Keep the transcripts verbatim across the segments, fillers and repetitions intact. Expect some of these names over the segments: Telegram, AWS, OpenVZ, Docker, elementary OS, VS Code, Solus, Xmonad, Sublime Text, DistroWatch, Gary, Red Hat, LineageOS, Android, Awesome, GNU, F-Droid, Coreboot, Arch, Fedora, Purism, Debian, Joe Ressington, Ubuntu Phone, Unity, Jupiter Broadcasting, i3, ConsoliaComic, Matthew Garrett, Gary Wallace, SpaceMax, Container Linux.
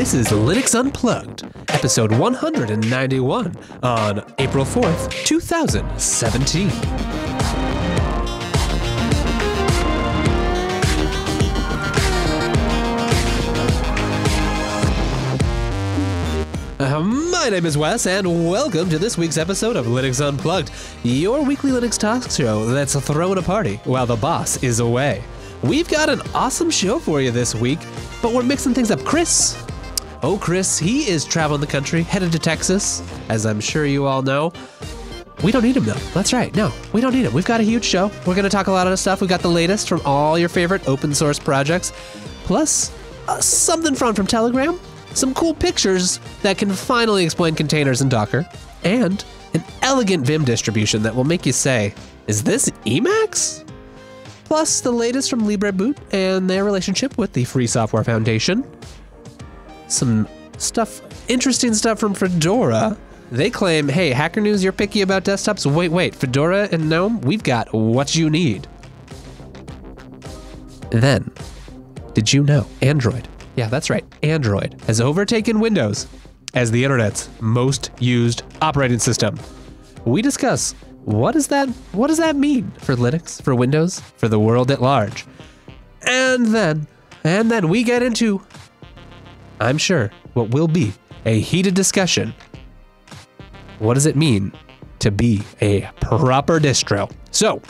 This is Linux Unplugged, episode one hundred ninety-one, on April fourth, two thousand seventeen. Uh, my name is Wes, and welcome to this week's episode of Linux Unplugged, your weekly Linux talk show that's throwing a party while the boss is away. We've got an awesome show for you this week, but we're mixing things up. Chris. Oh, Chris, he is traveling the country, headed to Texas, as I'm sure you all know. We don't need him, though. That's right. No, we don't need him. We've got a huge show. We're going to talk a lot of stuff. We've got the latest from all your favorite open source projects, plus uh, something from, from Telegram, some cool pictures that can finally explain containers and Docker, and an elegant Vim distribution that will make you say, is this Emacs? Plus the latest from LibreBoot and their relationship with the Free Software Foundation. Some stuff, interesting stuff from Fedora. They claim, hey, Hacker News, you're picky about desktops. Wait, wait, Fedora and GNOME, we've got what you need. Then, did you know Android? Yeah, that's right. Android has overtaken Windows as the internet's most used operating system. We discuss what is that, what does that mean for Linux, for Windows, for the world at large. And then, and then we get into, I'm sure, what will be a heated discussion. What does it mean to be a proper distro? So,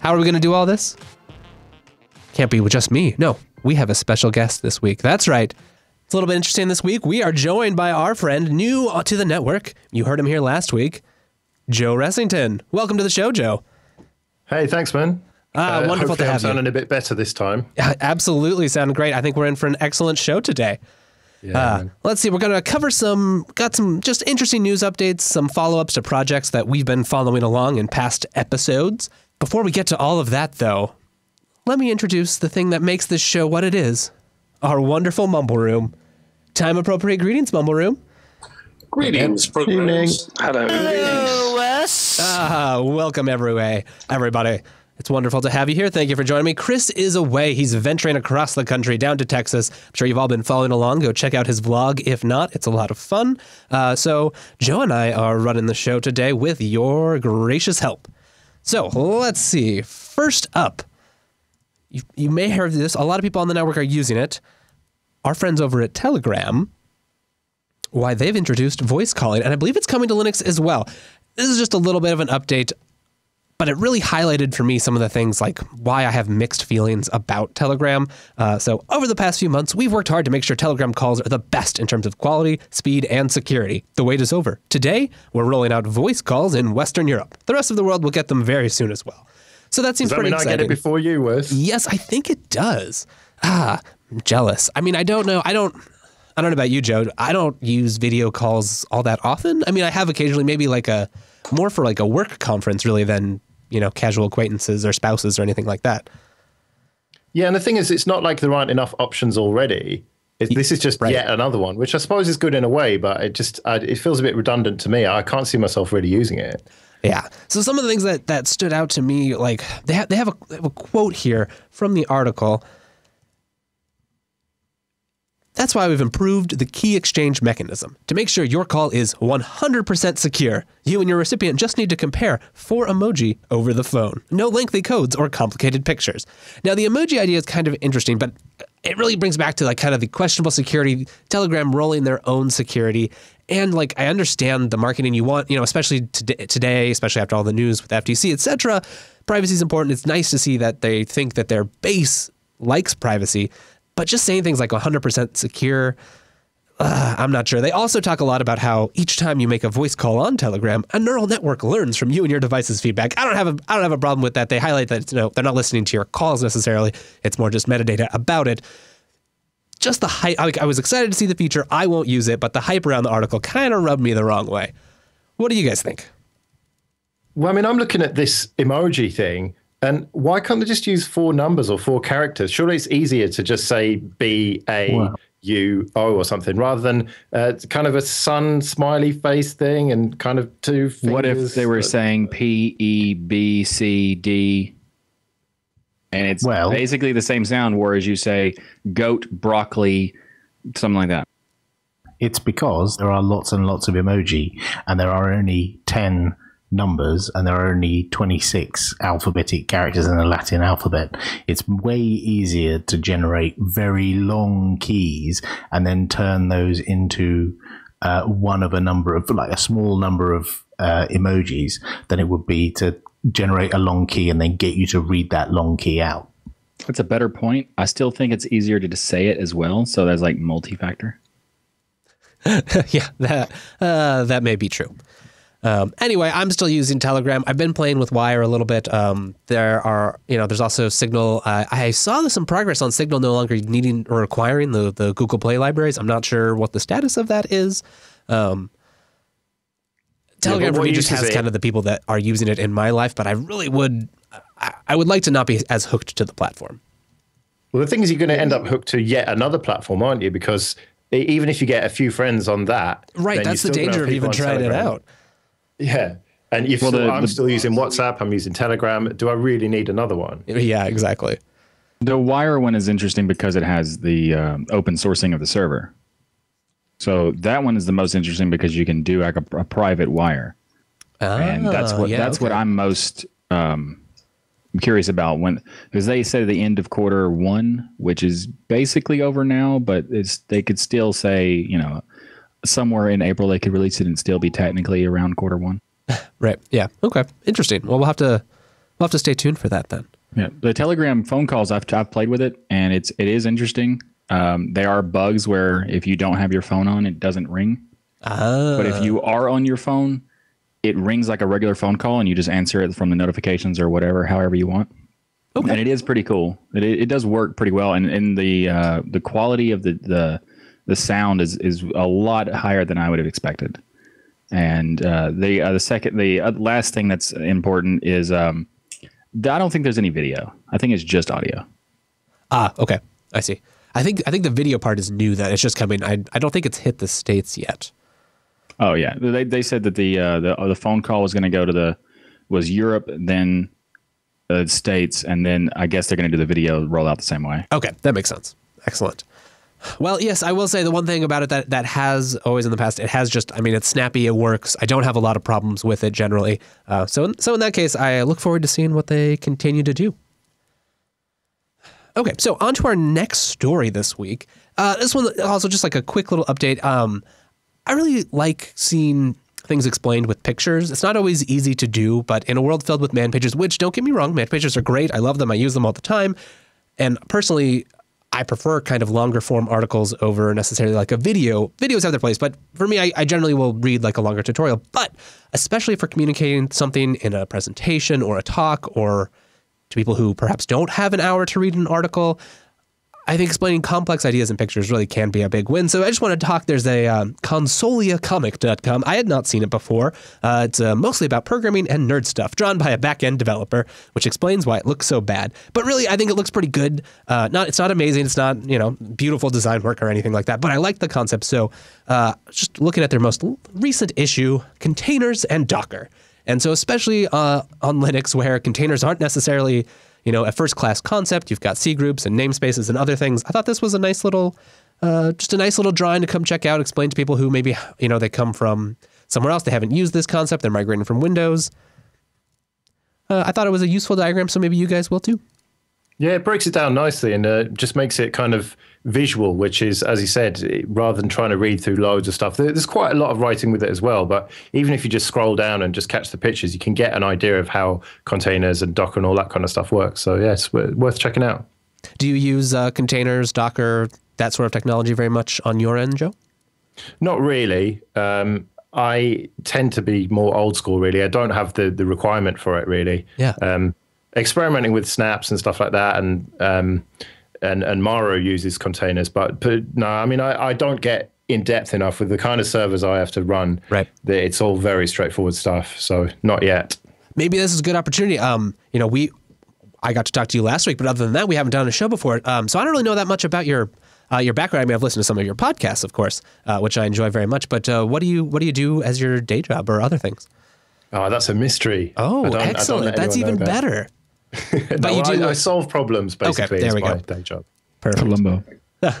how are we going to do all this? Can't be with just me. No, we have a special guest this week. That's right. It's a little bit interesting this week. We are joined by our friend, new to the network. You heard him here last week, Joe Ressington. Welcome to the show, Joe. Hey, thanks, man. Ah, uh, wonderful to have I'm you. Sounding a bit better this time. Absolutely, sounding great. I think we're in for an excellent show today. Yeah, uh, let's see. We're going to cover some, got some just interesting news updates, some follow-ups to projects that we've been following along in past episodes. Before we get to all of that, though, let me introduce the thing that makes this show what it is: our wonderful Mumble Room. Time-appropriate greetings, Mumble Room. Greetings, greetings. Hello. Hello, Wes. Ah, welcome, everyway, everybody. It's wonderful to have you here. Thank you for joining me. Chris is away. He's venturing across the country down to Texas. I'm sure you've all been following along. Go check out his vlog. If not, it's a lot of fun. Uh, so Joe and I are running the show today with your gracious help. So let's see. First up, you, you may have heard this. A lot of people on the network are using it. Our friends over at Telegram, why, they've introduced voice calling, and I believe it's coming to Linux as well. This is just a little bit of an update, but it really highlighted for me some of the things like why I have mixed feelings about Telegram. Uh, so over the past few months, we've worked hard to make sure Telegram calls are the best in terms of quality, speed, and security. The wait is over. Today, we're rolling out voice calls in Western Europe. The rest of the world will get them very soon as well. So that seems pretty exciting. Does that mean I get it before you, Wes? Yes, I think it does. Ah, I'm jealous. I mean, I don't know. I don't... I don't know about you, Joe. I don't use video calls all that often. I mean, I have occasionally, maybe like a... more for like a work conference really than, you know, casual acquaintances or spouses or anything like that. Yeah, and the thing is, it's not like there aren't enough options already. It, this is just right. Yet another one, which I suppose is good in a way, but it just I, it feels a bit redundant to me. I can't see myself really using it. Yeah. So some of the things that, that stood out to me, like they, ha they, have a, they have a quote here from the article. That's why we've improved the key exchange mechanism to make sure your call is one hundred percent secure. You and your recipient just need to compare four emoji over the phone. No lengthy codes or complicated pictures. Now, the emoji idea is kind of interesting, but it really brings back to like kind of the questionable security, Telegram rolling their own security. And like, I understand the marketing you want, you know, especially today, especially after all the news with F T C, et cetera. Privacy is important. It's nice to see that they think that their base likes privacy. But just saying things like one hundred percent secure, uh, I'm not sure. They also talk a lot about how each time you make a voice call on Telegram, a neural network learns from you and your device's feedback. I don't have a, I don't have a problem with that. They highlight that, you know, they're not listening to your calls necessarily. It's more just metadata about it. Just the hype. I, I was excited to see the feature. I won't use it, but the hype around the article kind of rubbed me the wrong way. What do you guys think? Well, I mean, I'm looking at this emoji thing. And why can't they just use four numbers or four characters? Surely it's easier to just say B A U O or something rather than uh, kind of a sun smiley face thing and kind of two fingers. What if they were saying P E B C D and it's well, basically the same sound, whereas you say goat, broccoli, something like that? It's because there are lots and lots of emoji, and there are only ten numbers, and there are only twenty-six alphabetic characters in the Latin alphabet. It's way easier to generate very long keys and then turn those into uh, one of a number of, like a small number of uh, emojis than it would be to generate a long key and then get you to read that long key out. That's a better point. I still think it's easier to just say it as well. So there's like multi-factor. Yeah, that uh, that may be true. Um, anyway, I'm still using Telegram. I've been playing with Wire a little bit. Um, there are, you know, there's also Signal. Uh, I saw there's some progress on Signal no longer needing or acquiring the the Google Play libraries. I'm not sure what the status of that is. Um, Telegram yeah, really just has kind of the people that are using it in my life, but I really would, I, I would like to not be as hooked to the platform. Well, the thing is, you're going to end up hooked to yet another platform, aren't you? Because even if you get a few friends on that, right? That's the danger of even trying it out. Yeah, and if well, still, the, I'm the, still using WhatsApp, I'm using Telegram. Do I really need another one? Yeah, exactly. The Wire one is interesting because it has the um, open sourcing of the server. So that one is the most interesting because you can do like a, a private Wire, oh, and that's what yeah, that's okay. what I'm most um, curious about. When because they say the end of quarter one, which is basically over now, but it's they could still say you know. somewhere in April they could release it and still be technically around quarter one. Right. Yeah. Okay. Interesting. Well, we'll have to we'll have to stay tuned for that then. Yeah. The Telegram phone calls, I've I've played with it and it's it is interesting. Um, there are bugs where if you don't have your phone on, it doesn't ring. Oh. But if you are on your phone, it rings like a regular phone call, and you just answer it from the notifications or whatever, however you want. Okay. And it is pretty cool. It it does work pretty well, and and the uh, the quality of the the The sound is is a lot higher than I would have expected, and uh, the uh, the second the uh, last thing that's important is um, I don't think there's any video. I think it's just audio. Ah, okay, I see. I think I think the video part is new. That it's just coming. I I don't think it's hit the States yet. Oh yeah, they they said that the uh, the oh, the phone call was going to go to the was Europe, then the States, and then I guess they're going to do the video rollout the same way. Okay, that makes sense. Excellent. Well, yes, I will say the one thing about it that, that has always in the past, it has just, I mean, it's snappy, it works. I don't have a lot of problems with it generally. Uh, so, so in that case, I look forward to seeing what they continue to do. Okay, so on to our next story this week. Uh, this one also just like a quick little update. Um, I really like seeing things explained with pictures. It's not always easy to do, but in a world filled with man pages, which don't get me wrong, man pages are great. I love them. I use them all the time. And personally, I prefer kind of longer form articles over necessarily like a video. Videos have their place, but for me, I, I generally will read like a longer tutorial. But especially for communicating something in a presentation or a talk or to people who perhaps don't have an hour to read an article, I think explaining complex ideas in pictures really can be a big win. So I just want to talk. There's a um, consolia comic dot com. I had not seen it before. Uh, it's uh, mostly about programming and nerd stuff, drawn by a back-end developer, which explains why it looks so bad. But really, I think it looks pretty good. Uh, not, it's not amazing. It's not, you know, beautiful design work or anything like that. But I like the concept. So uh, just looking at their most recent issue, containers and Docker. And so especially uh, on Linux, where containers aren't necessarily, you know, a first-class concept. You've got C groups and namespaces and other things. I thought this was a nice little, uh, just a nice little drawing to come check out, explain to people who maybe, you know, they come from somewhere else. They haven't used this concept. They're migrating from Windows. Uh, I thought it was a useful diagram, so maybe you guys will too. Yeah, it breaks it down nicely and uh, just makes it kind of visual, which is, as you said, rather than trying to read through loads of stuff. There's quite a lot of writing with it as well, but even if you just scroll down and just catch the pictures, you can get an idea of how containers and Docker and all that kind of stuff works. So yeah, it's worth checking out. Do you use uh, containers, Docker, that sort of technology very much on your end, Joe? Not really. Um, I tend to be more old school, really. I don't have the, the requirement for it, really. Yeah. Um, experimenting with snaps and stuff like that, and um, and and Maro uses containers, but, but no, I mean I, I don't get in depth enough with the kind of servers I have to run. Right, that it's all very straightforward stuff. So not yet. Maybe this is a good opportunity. Um, you know, we I got to talk to you last week, but other than that, we haven't done a show before. Um, so I don't really know that much about your uh, your background. I mean, I've listened to some of your podcasts, of course, uh, which I enjoy very much. But uh, what do you what do you do as your day job or other things? Oh, that's a mystery. Oh, excellent! That's even better. But no, you do I, I solve problems basically. Okay, there we go. Day job. Perfect. Columbo. No,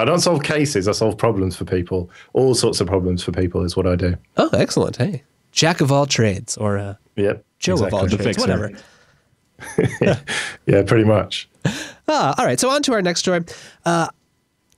I don't solve cases. I solve problems for people. All sorts of problems for people is what I do. Oh, excellent. Hey, jack of all trades, or uh, yep, Joe exactly. of all the trades, fixer. Whatever. Yeah, pretty much. Ah, all right, so on to our next story. Uh,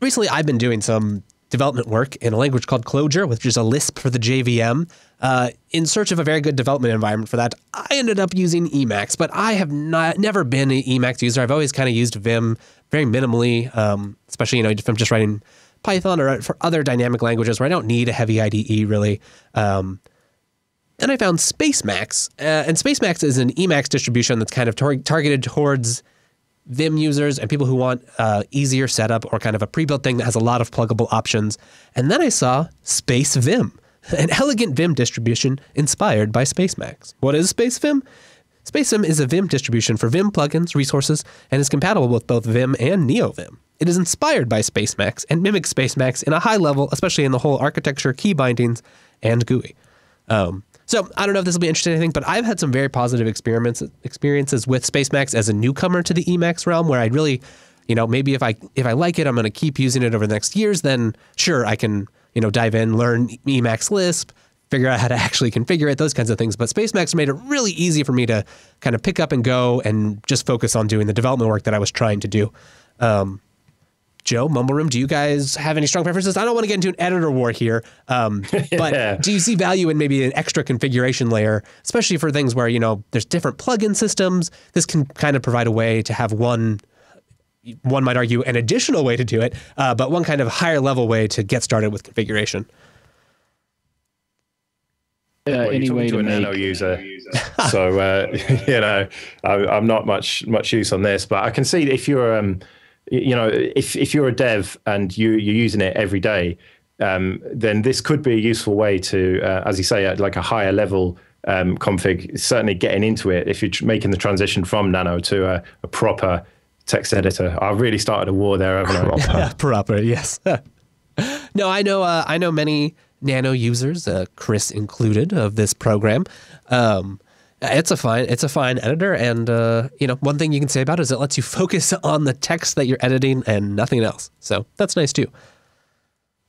recently, I've been doing some development work in a language called Clojure, which is a Lisp for the J V M. Uh, in search of a very good development environment for that, I ended up using Emacs, but I have not never been an Emacs user. I've always kind of used Vim very minimally, um, especially, you know, if I'm just writing Python or for other dynamic languages where I don't need a heavy I D E, really. Um, then I found SpaceMax, uh, and SpaceMax is an Emacs distribution that's kind of tar targeted towards Vim users and people who want uh, easier setup or kind of a pre-built thing that has a lot of pluggable options. And then I saw SpaceVim, an elegant Vim distribution inspired by SpaceMax. What is SpaceVim? SpaceVim is a Vim distribution for Vim plugins, resources, and is compatible with both Vim and NeoVim. It is inspired by SpaceMax and mimics SpaceMax in a high level, especially in the whole architecture, key bindings, and G U I. Um, So I don't know if this will be interesting or anything, but I've had some very positive experiments experiences with SpaceMax as a newcomer to the Emacs realm, where I really, you know, maybe if I if I like it, I'm going to keep using it over the next years. Then sure, I can, you know, dive in, learn Emacs Lisp, figure out how to actually configure it, those kinds of things. But SpaceMax made it really easy for me to kind of pick up and go and just focus on doing the development work that I was trying to do. Um, Joe, Mumble Room, do you guys have any strong preferences? I don't want to get into an editor war here, um, but yeah. Do you see value in maybe an extra configuration layer, especially for things where, you know, there's different plugin systems? This can kind of provide a way to have one, one might argue, an additional way to do it, uh, but one kind of higher level way to get started with configuration. Uh, well, any way to, to a Nano user, so uh, you know, I, I'm not much much use on this, but I can see if you're. Um, You know, if if you're a dev and you you're using it every day, um, then this could be a useful way to, uh, as you say, at like a higher level um, config. Certainly, getting into it if you're making the transition from Nano to a, a proper text editor. I really started a war there, haven't I? Yeah, proper, yes. No, I know. Uh, I know many Nano users, uh, Chris included, of this program. Um, It's a fine, it's a fine editor, and uh, you know, one thing you can say about it is it lets you focus on the text that you're editing and nothing else. So that's nice too.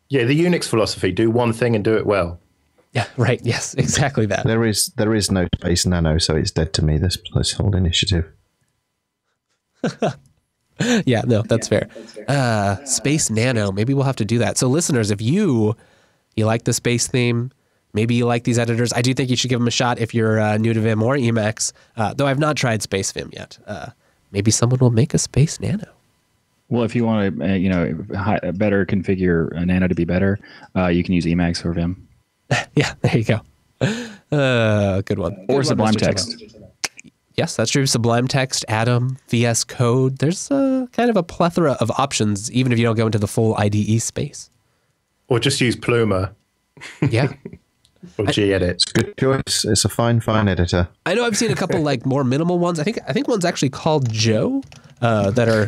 Yeah, the Unix philosophy: do one thing and do it well. Yeah, right. Yes, exactly that. There is there is no space Nano, so it's dead to me. This this whole initiative. Yeah, no, that's yeah, fair. That's fair. Uh, uh, space Nano. Maybe we'll have to do that. So, listeners, if you you like the space theme. Maybe you like these editors. I do think you should give them a shot if you're uh, new to Vim or Emacs, uh, though I've not tried SpaceVim yet. Uh, maybe someone will make a Space Nano. Well, if you want to, uh, you know, better configure a Nano to be better, uh, you can use Emacs or Vim. Yeah, there you go. Uh, good one. Or good Sublime Text. Yes, that's true. Sublime Text, Atom, V S Code. There's a, kind of a plethora of options, even if you don't go into the full I D E space. Or just use Pluma. Yeah. Or G edit. It's a good choice. It's a fine, fine editor. I know I've seen a couple like more minimal ones. I think I think one's actually called Joe uh, that are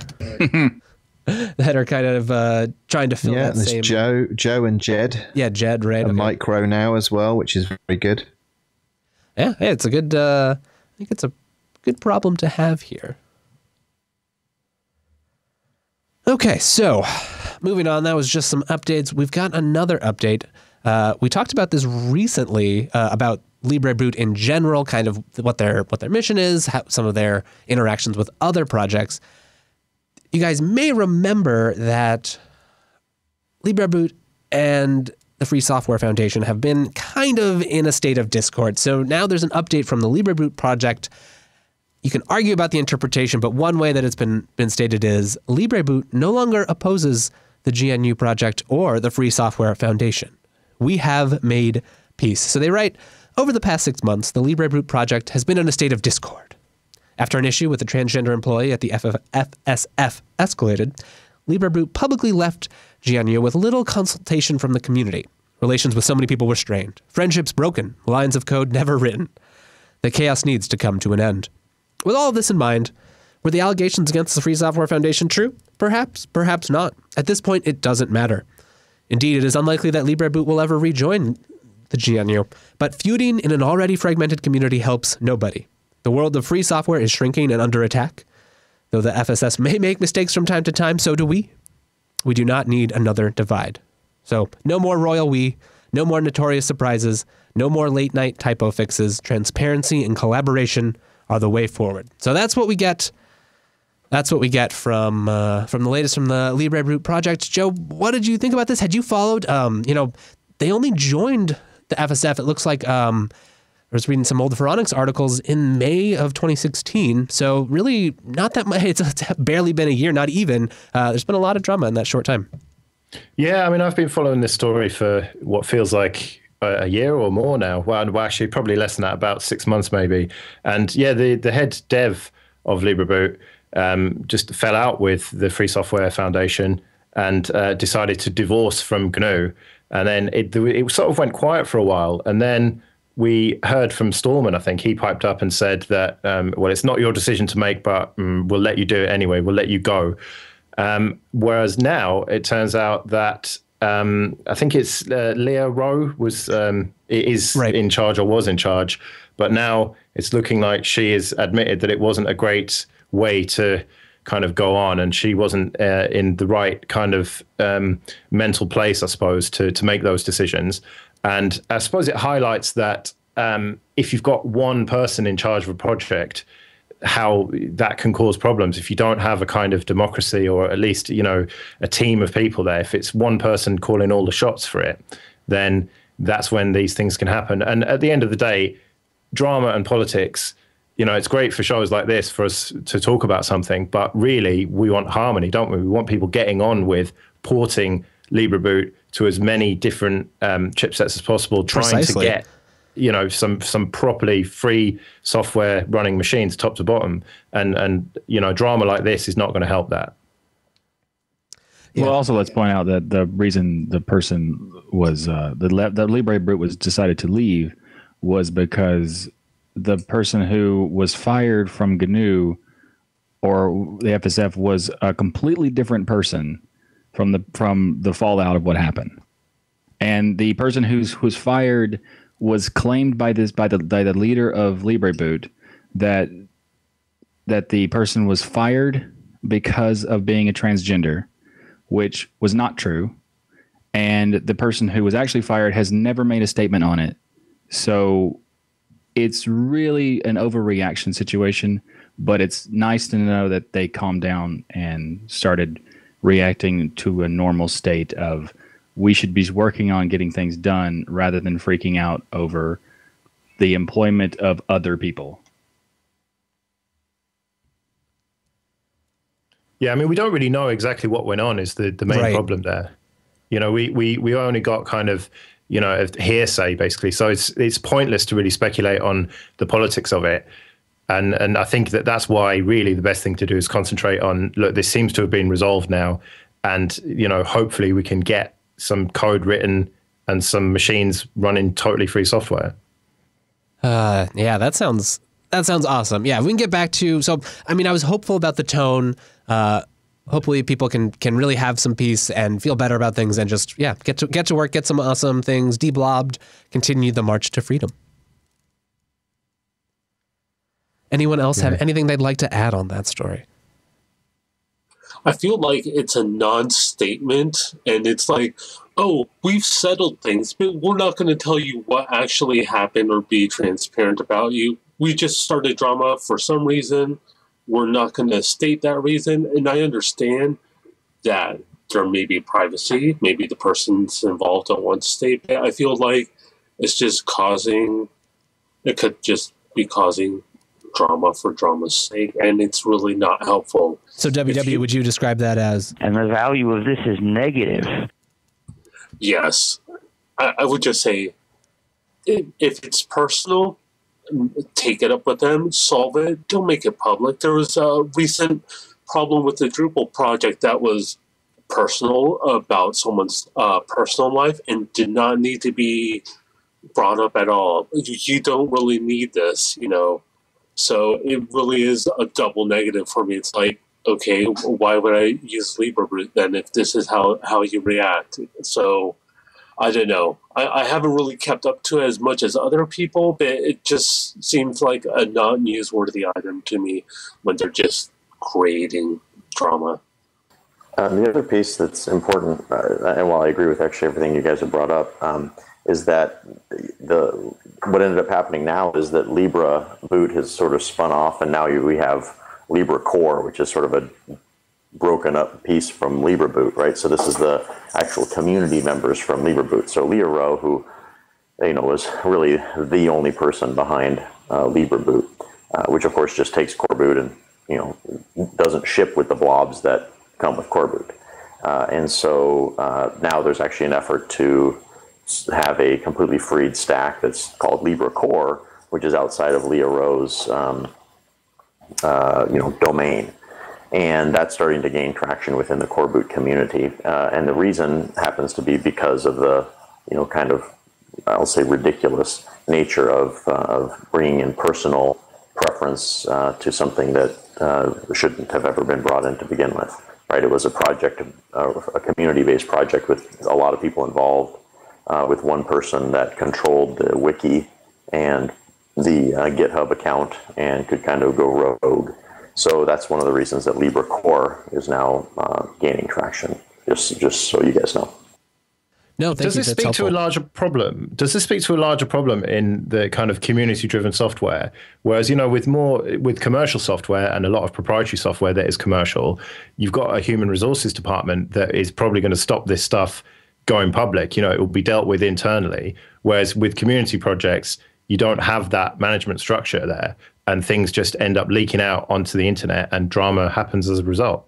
that are kind of uh, trying to fill yeah, that there's same. Joe, Joe and Jed. Yeah, Jed, right? And okay. Micro now as well, which is very good. Yeah, yeah, it's a good. Uh, I think it's a good problem to have here. Okay, so moving on. That was just some updates. We've got another update. Uh, we talked about this recently uh, about LibreBoot in general, kind of what their what their mission is, how, some of their interactions with other projects. You guys may remember that LibreBoot and the Free Software Foundation have been kind of in a state of discord. So now there's an update from the LibreBoot project. You can argue about the interpretation, but one way that it's been been stated is LibreBoot no longer opposes the G N U project or the Free Software Foundation. We have made peace. So they write, over the past six months, the LibreBoot project has been in a state of discord. After an issue with a transgender employee at the F S F escalated, LibreBoot publicly left G N U with little consultation from the community. Relations with so many people were strained. Friendships broken. Lines of code never written. The chaos needs to come to an end. With all of this in mind, were the allegations against the Free Software Foundation true? Perhaps, perhaps not. At this point, it doesn't matter. Indeed, it is unlikely that LibreBoot will ever rejoin the G N U, but feuding in an already fragmented community helps nobody. The world of free software is shrinking and under attack. Though the F S S may make mistakes from time to time, so do we. We do not need another divide. So no more royal we, no more notorious surprises, no more late night typo fixes. Transparency and collaboration are the way forward. So that's what we get. That's what we get from uh, from the latest from the LibreBoot project. Joe, what did you think about this? Had you followed? Um, you know, they only joined the F S F. It looks like um, I was reading some old Pharonix articles in May of twenty sixteen. So really, not that much. It's, it's barely been a year, not even. Uh, there's been a lot of drama in that short time. Yeah, I mean, I've been following this story for what feels like a year or more now. Well, actually, probably less than that, about six months maybe. And yeah, the, the head dev of LibreBoot um, just fell out with the Free Software Foundation and uh, decided to divorce from G N U. And then it, it sort of went quiet for a while. And then we heard from Stallman, I think, he piped up and said that, um, well, it's not your decision to make, but um, we'll let you do it anyway. We'll let you go. Um, whereas now it turns out that um, I think it's uh, Leah Rowe was um, is right. in charge or was in charge, but now it's looking like she has admitted that it wasn't a great way to kind of go on, and she wasn't uh, in the right kind of um, mental place, I suppose, to to make those decisions. And I suppose it highlights that um, if you've got one person in charge of a project, how that can cause problems if you don't have a kind of democracy, or at least, you know, a team of people there. If it's one person calling all the shots for it, then that's when these things can happen. And at the end of the day, drama and politics, you know, it's great for shows like this for us to talk about something, but really we want harmony, don't we? We want people getting on with porting LibreBoot to as many different um, chipsets as possible, trying Precisely. to get you know, some some properly free software running machines top to bottom. And, and you know, drama like this is not going to help that. Yeah. Well, also, let's point out that the reason the person was, uh, the, the LibreBoot was decided to leave was because the person who was fired from G N U or the F S F was a completely different person from the, from the fallout of what happened. And the person who's, who's fired was claimed by this by the by the leader of LibreBoot that that the person was fired because of being a transgender, which was not true, and the person who was actually fired has never made a statement on it. So it's really an overreaction situation, but it's nice to know that they calmed down and started reacting to a normal state of, we should be working on getting things done rather than freaking out over the employment of other people. Yeah, I mean, we don't really know exactly what went on is the, the main right. problem there. You know, we, we, we only got kind of, you know, a hearsay basically. So it's, it's pointless to really speculate on the politics of it. And, and I think that that's why really the best thing to do is concentrate on, look, this seems to have been resolved now. And, you know, hopefully we can get some code written and some machines running totally free software. Uh, yeah, that sounds that sounds awesome. Yeah, if we can get back to, so I mean, I was hopeful about the tone. Uh, hopefully, people can can really have some peace and feel better about things, and just yeah, get to get to work, get some awesome things, deblobbed, continue the march to freedom. Anyone else yeah. have anything they'd like to add on that story? I feel like it's a non-statement, and it's like, oh, we've settled things, but we're not going to tell you what actually happened or be transparent about you. We just started drama for some reason. We're not going to state that reason. And I understand that there may be privacy. Maybe the person's involved don't want to state that. I feel like it's just causing, it could just be causing drama for drama's sake, and it's really not helpful. So W W, you, would you describe that as? And the value of this is negative. Yes. I, I would just say, if, if it's personal, take it up with them, solve it, don't make it public. There was a recent problem with the Drupal project that was personal, about someone's uh, personal life, and did not need to be brought up at all. You, you don't really need this, you know. So it really is a double negative for me. It's like, okay, why would I use LibreBoot then if this is how, how you react? So I don't know. I, I haven't really kept up to it as much as other people, but it just seems like a not newsworthy item to me when they're just creating drama. Um, the other piece that's important, uh, and while I agree with actually everything you guys have brought up, um, is that the what ended up happening now is that LibreBoot has sort of spun off, and now you, we have Libre Core, which is sort of a broken up piece from LibreBoot, right? So this is the actual community members from LibreBoot. So Leah Rowe, who you know was really the only person behind uh, LibreBoot, uh, which of course just takes Coreboot and you know doesn't ship with the blobs that come with Coreboot. Uh, and so uh, now there's actually an effort to have a completely freed stack that's called Libre Core, which is outside of Leah Rowe's um, uh, you know domain. And that's starting to gain traction within the Coreboot community. Uh, and the reason happens to be because of the, you know, kind of, I'll say ridiculous nature of, uh, of bringing in personal preference uh, to something that uh, shouldn't have ever been brought in to begin with, right? It was a project, uh, a community-based project with a lot of people involved, uh, with one person that controlled the wiki and the uh, GitHub account and could kind of go rogue. So that's one of the reasons that Libre Core is now uh, gaining traction, just just so you guys know. No, thank Does you. This speak helpful. to a larger problem? Does this speak to a larger problem in the kind of community-driven software? Whereas, you know, with more with commercial software and a lot of proprietary software that is commercial, you've got a human resources department that is probably going to stop this stuff going public. You know, it will be dealt with internally. Whereas with community projects, you don't have that management structure there, and things just end up leaking out onto the internet, and drama happens as a result.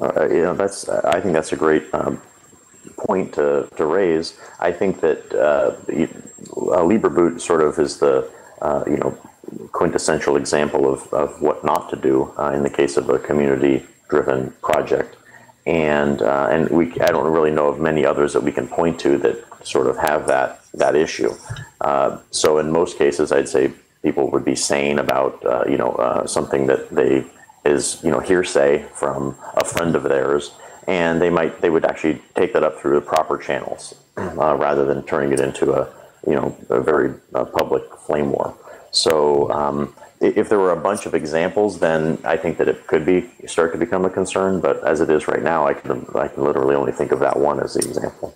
Uh, you know, that's. I think that's a great um, point to to raise. I think that uh, uh, LibreBoot sort of is the uh, you know quintessential example of of what not to do uh, in the case of a community-driven project, and uh, and we. I don't really know of many others that we can point to that sort of have that that issue. Uh, so in most cases, I'd say. People would be sane about uh, you know uh, something that they is you know hearsay from a friend of theirs, and they might they would actually take that up through the proper channels uh, rather than turning it into a you know a very uh, public flame war. So um, if there were a bunch of examples, then I think that it could be start to become a concern. But as it is right now, I can I can literally only think of that one as the example.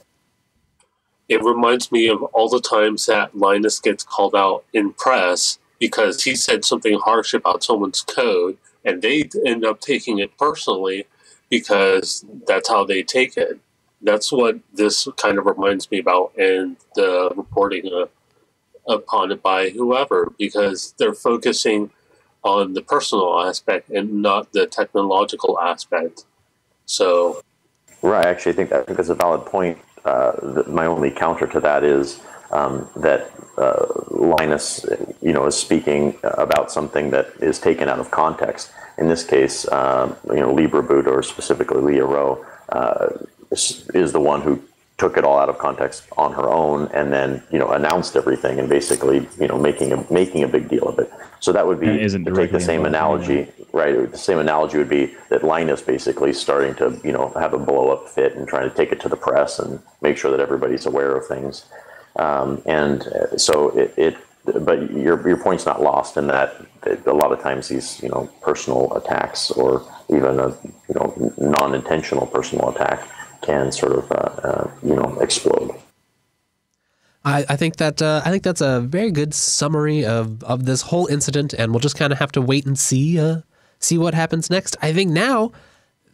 It reminds me of all the times that Linus gets called out in press because he said something harsh about someone's code, and they end up taking it personally because that's how they take it. That's what this kind of reminds me about, and the reporting uh, upon it by whoever, because they're focusing on the personal aspect and not the technological aspect. So, right. Actually, I think I think that's a valid point. Uh, the, my only counter to that is um, that uh, Linus, you know, is speaking about something that is taken out of context. In this case, uh, you know, LibreBoot, or specifically Leah Rowe, uh, is, is the one who took it all out of context on her own, and then you know announced everything and basically you know making a making a big deal of it. So that would be to take the same analogy, right? Would, the same analogy would be that Linus basically starting to you know have a blow up fit and trying to take it to the press and make sure that everybody's aware of things. Um, and so it, it, but your your point's not lost in that a lot of times these you know personal attacks, or even a you know non-intentional personal attack, can sort of uh, uh, you know explode. I, I think that uh, I think that's a very good summary of of this whole incident, and we'll just kind of have to wait and see uh, see what happens next. I think now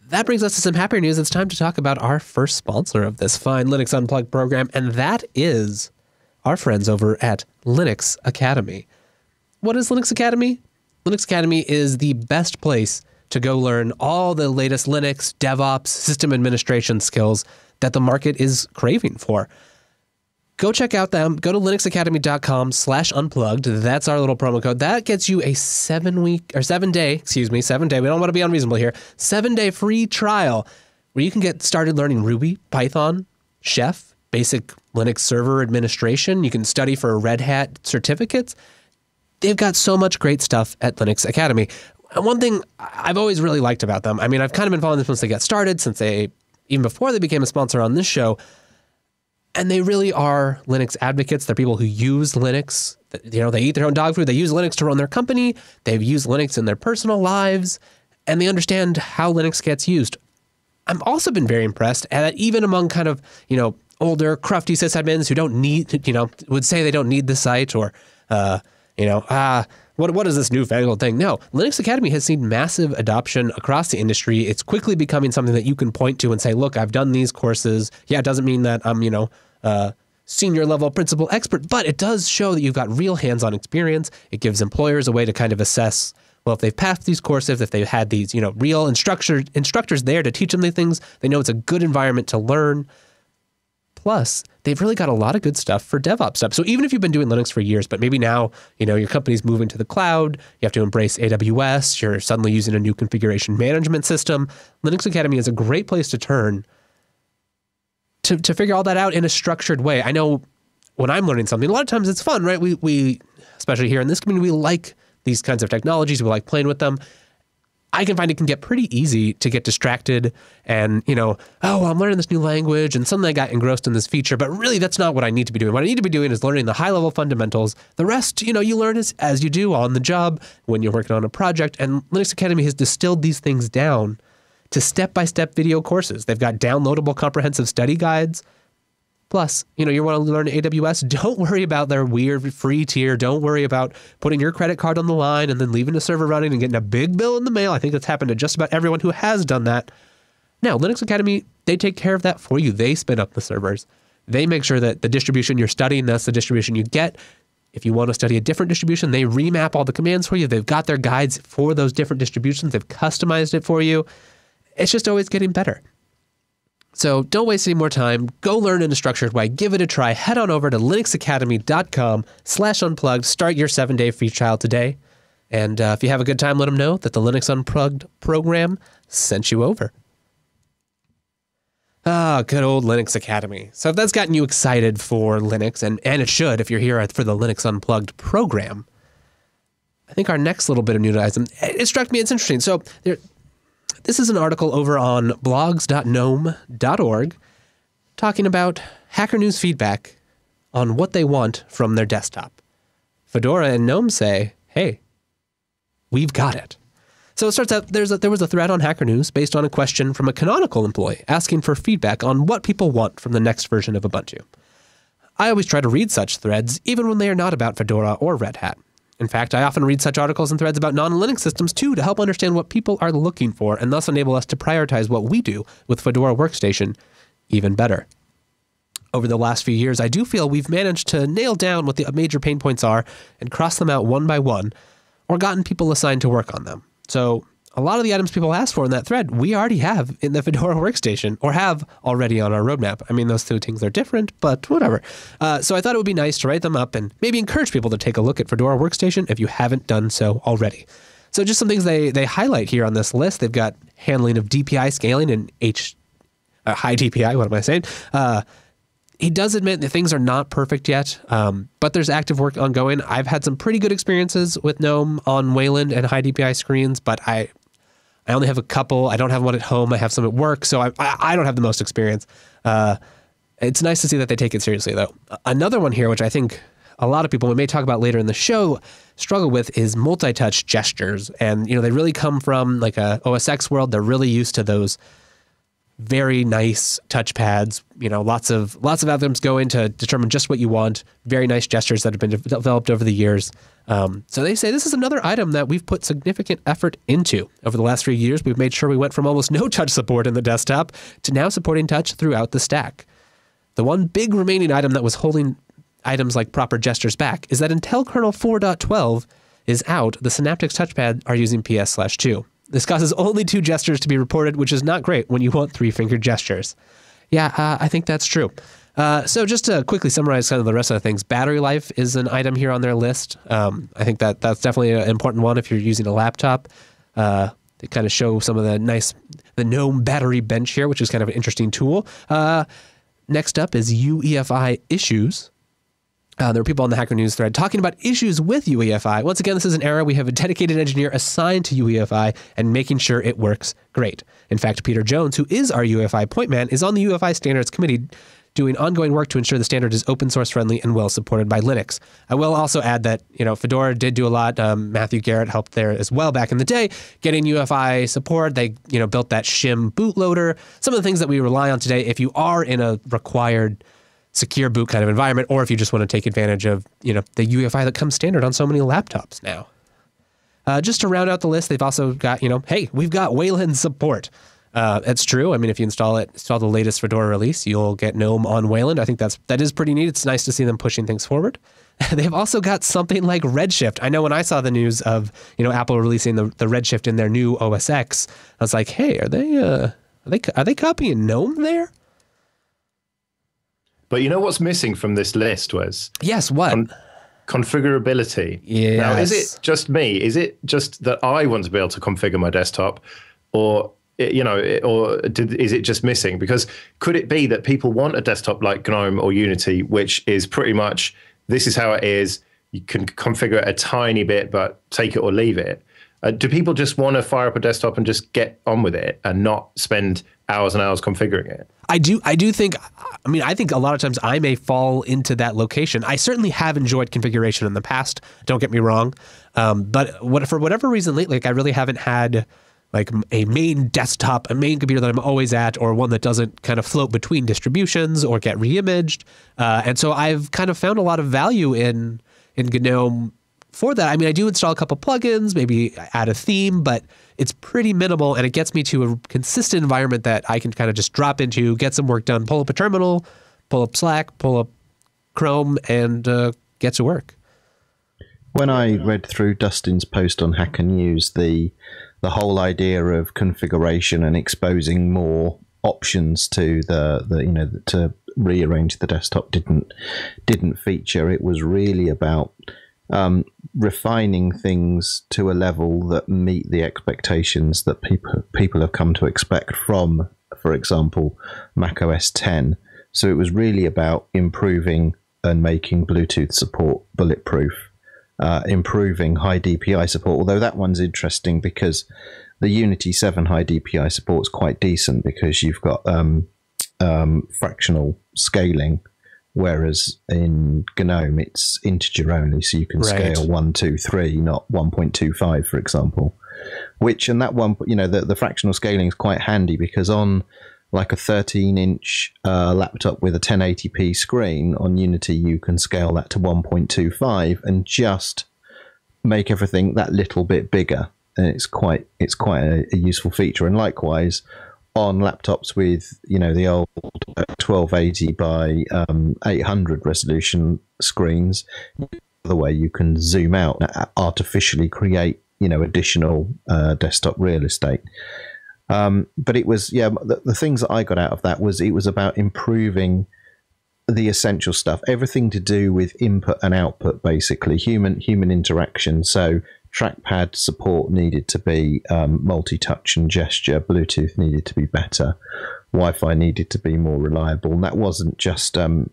that brings us to some happier news. It's time to talk about our first sponsor of this fine Linux Unplugged program, and that is our friends over at Linux Academy. What is Linux Academy? Linux Academy is the best place to go learn all the latest Linux, DevOps, system administration skills that the market is craving for. Go check out them. Go to linuxacademy.com slash unplugged. That's our little promo code. That gets you a seven week or seven day, excuse me, seven day. We don't want to be unreasonable here. Seven day free trial where you can get started learning Ruby, Python, Chef, basic Linux server administration. You can study for Red Hat certificates. They've got so much great stuff at Linux Academy. One thing I've always really liked about them, I mean, I've kind of been following them since they got started, since they, even before they became a sponsor on this show, and they really are Linux advocates. They're people who use Linux You know, they eat their own dog food. They use Linux to run their company. They've used Linux in their personal lives, and they understand how Linux gets used. I've also been very impressed at even among kind of, you know, older crufty sysadmins who don't need, you know, would say they don't need the site or, uh, you know, ah, what, what is this newfangled thing? No, Linux Academy has seen massive adoption across the industry. It's quickly becoming something that you can point to and say, look, I've done these courses. Yeah, it doesn't mean that I'm, you know, uh, senior level principal expert, but it does show that you've got real hands-on experience. It gives employers a way to kind of assess, well, if they've passed these courses, if they've had these, you know, real instructor, instructors there to teach them the things, they know it's a good environment to learn. Plus, they've really got a lot of good stuff for DevOps stuff. So even if you've been doing Linux for years, but maybe now, you know, your company's moving to the cloud, you have to embrace A W S, you're suddenly using a new configuration management system, Linux Academy is a great place to turn to, to figure all that out in a structured way. I know when I'm learning something, a lot of times it's fun, right? We, we especially here in this community, we like these kinds of technologies, we like playing with them. I can find it can get pretty easy to get distracted and, you know, oh, I'm learning this new language and suddenly I got engrossed in this feature, but really that's not what I need to be doing. What I need to be doing is learning the high-level fundamentals. The rest, you know, you learn as, as you do on the job when you're working on a project, and Linux Academy has distilled these things down to step-by-step video courses. They've got downloadable comprehensive study guides. Plus, you know, you want to learn A W S, don't worry about their weird free tier. Don't worry about putting your credit card on the line and then leaving the server running and getting a big bill in the mail. I think that's happened to just about everyone who has done that. Now, Linux Academy, they take care of that for you. They spin up the servers. They make sure that the distribution you're studying, that's the distribution you get. If you want to study a different distribution, they remap all the commands for you. They've got their guides for those different distributions. They've customized it for you. It's just always getting better. So don't waste any more time. Go learn in a structured way. Give it a try. Head on over to linuxacademy dot com slash unplugged. Start your seven-day free trial today. And uh, if you have a good time, let them know that the Linux Unplugged program sent you over. Ah, good old Linux Academy. So if that's gotten you excited for Linux, and, and it should if you're here for the Linux Unplugged program, I think our next little bit of news item, it struck me, it's interesting. So there... This is an article over on blogs dot gnome dot org talking about Hacker News feedback on what they want from their desktop. Fedora and GNOME say, hey, we've got it. So it starts out, there's a, there was a thread on Hacker News based on a question from a Canonical employee asking for feedback on what people want from the next version of Ubuntu. I always try to read such threads, even when they are not about Fedora or Red Hat. In fact, I often read such articles and threads about non-Linux systems, too, to help understand what people are looking for and thus enable us to prioritize what we do with Fedora Workstation even better. Over the last few years, I do feel we've managed to nail down what the major pain points are and cross them out one by one, or gotten people assigned to work on them. So a lot of the items people asked for in that thread, we already have in the Fedora Workstation, or have already on our roadmap. I mean, those two things are different, but whatever. Uh, so I thought it would be nice to write them up and maybe encourage people to take a look at Fedora Workstation if you haven't done so already. So just some things they, they highlight here on this list. They've got handling of D P I scaling and H, uh, high D P I, what am I saying? Uh, he does admit that things are not perfect yet, um, but there's active work ongoing. I've had some pretty good experiences with GNOME on Wayland and high D P I screens, but I... I only have a couple. I don't have one at home. I have some at work, so I, I don't have the most experience. Uh, it's nice to see that they take it seriously, though. Another one here, which I think a lot of people, we may talk about later in the show, struggle with is multi-touch gestures. And, you know, they really come from like a O S X world. They're really used to those very nice touchpads. You know, lots of lots of algorithms go in to determine just what you want. Very nice gestures that have been de developed over the years. Um, so they say this is another item that we've put significant effort into. Over the last few years, we've made sure we went from almost no touch support in the desktop to now supporting touch throughout the stack. The one big remaining item that was holding items like proper gestures back is that until kernel four point twelve is out, the Synaptics touchpad are using P S slash two. This causes only two gestures to be reported, which is not great when you want three-finger gestures. Yeah, uh, I think that's true. Uh, so just to quickly summarize kind of the rest of the things, battery life is an item here on their list. Um, I think that that's definitely an important one if you're using a laptop. Uh, they kind of show some of the nice, the GNOME battery bench here, which is kind of an interesting tool. Uh, next up is U E F I issues. Uh, there were people on the Hacker News thread talking about issues with U E F I. Once again, this is an era we have a dedicated engineer assigned to U E F I and making sure it works great. In fact, Peter Jones, who is our U E F I point man, is on the U E F I standards committee doing ongoing work to ensure the standard is open source friendly and well supported by Linux. I will also add that, you know, Fedora did do a lot. Um, Matthew Garrett helped there as well back in the day, getting U F I support. They, you know, built that shim bootloader. Some of the things that we rely on today, if you are in a required secure boot kind of environment, or if you just want to take advantage of, you know, the U F I that comes standard on so many laptops now. Uh, just to round out the list, they've also got, you know, hey, we've got Wayland support. Uh, that's true. I mean, if you install it, install the latest Fedora release, you'll get GNOME on Wayland. I think that's, that is pretty neat. It's nice to see them pushing things forward. They've also got something like Redshift. I know when I saw the news of, you know, Apple releasing the, the Redshift in their new O S X, I was like, hey, are they, uh, are they, are they copying GNOME there? But you know what's missing from this list, Wes? Yes, what? Con configurability. Yes. Now, is it just me? Is it just that I want to be able to configure my desktop, or... you know, or did, is it just missing? Because could it be that people want a desktop like GNOME or Unity, which is pretty much, this is how it is, you can configure it a tiny bit, but take it or leave it. Uh, do people just want to fire up a desktop and just get on with it and not spend hours and hours configuring it? I do, I do think, I mean, I think a lot of times I may fall into that location. I certainly have enjoyed configuration in the past, don't get me wrong. Um, but what, for whatever reason lately, like I really haven't had... like a main desktop, a main computer that I'm always at, or one that doesn't kind of float between distributions or get reimaged. Uh, and so I've kind of found a lot of value in in GNOME for that. I mean, I do install a couple plugins, maybe add a theme, but it's pretty minimal, and it gets me to a consistent environment that I can kind of just drop into, get some work done, pull up a terminal, pull up Slack, pull up Chrome, and uh, get to work. When I read through Dustin's post on Hacker News, the... the whole idea of configuration and exposing more options to the, the you know to rearrange the desktop didn't didn't feature. It was really about um, refining things to a level that meet the expectations that people people have come to expect from, for example, Mac O S ten. So it was really about improving and making Bluetooth support bulletproof. Uh, improving high D P I support, although that one's interesting because the Unity seven high D P I support is quite decent because you've got um, um, fractional scaling, whereas in GNOME it's integer only, so you can right. scale one, two, three, not one point two five, for example. Which, and that one, you know, the, the fractional scaling is quite handy because on like a thirteen inch uh, laptop with a ten eighty p screen on Unity, you can scale that to one point two five and just make everything that little bit bigger. And it's quite it's quite a, a useful feature. And likewise, on laptops with you know the old twelve eighty by eight hundred resolution screens, the other way you can zoom out and artificially create you know additional uh, desktop real estate. Um, but it was, yeah, the, the things that I got out of that was it was about improving the essential stuff, everything to do with input and output, basically, human human interaction. So trackpad support needed to be um, multi-touch and gesture, Bluetooth needed to be better, Wi-Fi needed to be more reliable. And that wasn't just um,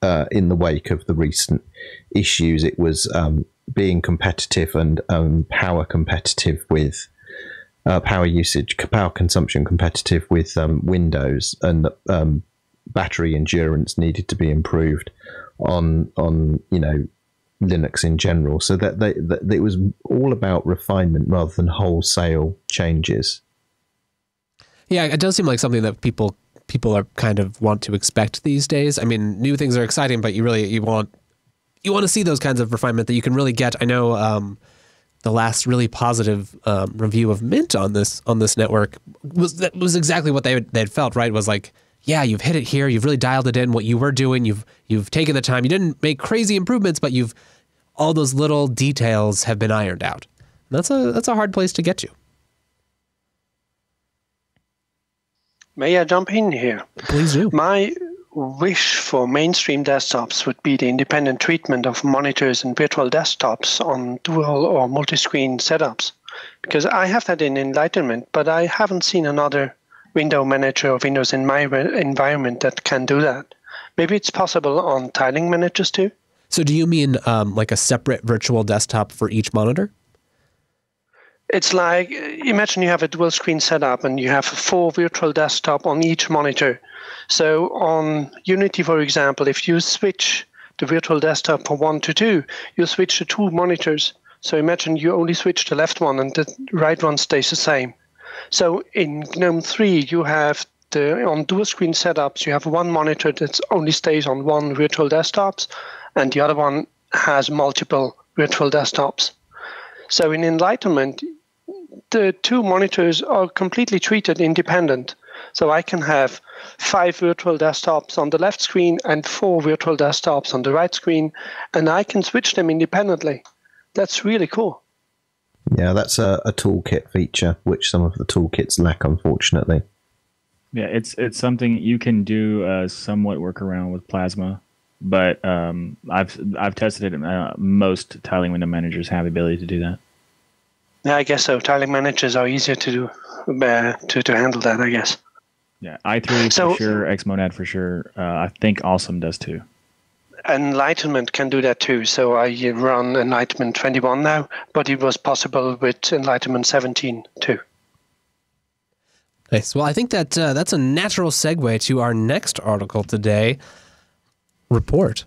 uh, in the wake of the recent issues. It was um, being competitive and um, power competitive with... Uh, power usage, power consumption competitive with um, Windows, and um, battery endurance needed to be improved on on you know Linux in general. So that, they, that it was all about refinement rather than wholesale changes. Yeah, it does seem like something that people people are kind of want to expect these days. I mean, new things are exciting, but you really you want you want to see those kinds of refinement that you can really get. I know. Um, The last really positive um, review of Mint on this on this network was that was exactly what they they had felt. Right, was like, yeah, you've hit it here. You've really dialed it in. What you were doing, you've you've taken the time. You didn't make crazy improvements, but you've all those little details have been ironed out. And that's a that's a hard place to get to. May I jump in here? Please do. My wish for mainstream desktops would be the independent treatment of monitors and virtual desktops on dual or multi-screen setups, because I have that in Enlightenment, but I haven't seen another window manager or Windows in my environment that can do that. Maybe it's possible on tiling managers too. So do you mean um, like a separate virtual desktop for each monitor? It's like, imagine you have a dual screen setup and you have four virtual desktops on each monitor. So on Unity, for example, if you switch the virtual desktop from one to two, you switch the two monitors. So imagine you only switch the left one and the right one stays the same. So in GNOME three, you have the, on dual screen setups, you have one monitor that only stays on one virtual desktops and the other one has multiple virtual desktops. So in Enlightenment, the two monitors are completely treated independent. So I can have five virtual desktops on the left screen and four virtual desktops on the right screen, and I can switch them independently. That's really cool. Yeah, that's a, a toolkit feature, which some of the toolkits lack, unfortunately. Yeah, it's it's something you can do uh, somewhat workaround with Plasma, but um, I've I've tested it. Uh, most tiling window managers have the ability to do that. Yeah, I guess so. Tiling managers are easier to do uh, to to handle that, I guess. Yeah, i three so, for sure, Xmonad for sure. Uh, I think Awesome does too. Enlightenment can do that too. So I run Enlightenment twenty-one now, but it was possible with Enlightenment seventeen too. Nice. Well, I think that uh, that's a natural segue to our next article today. Report.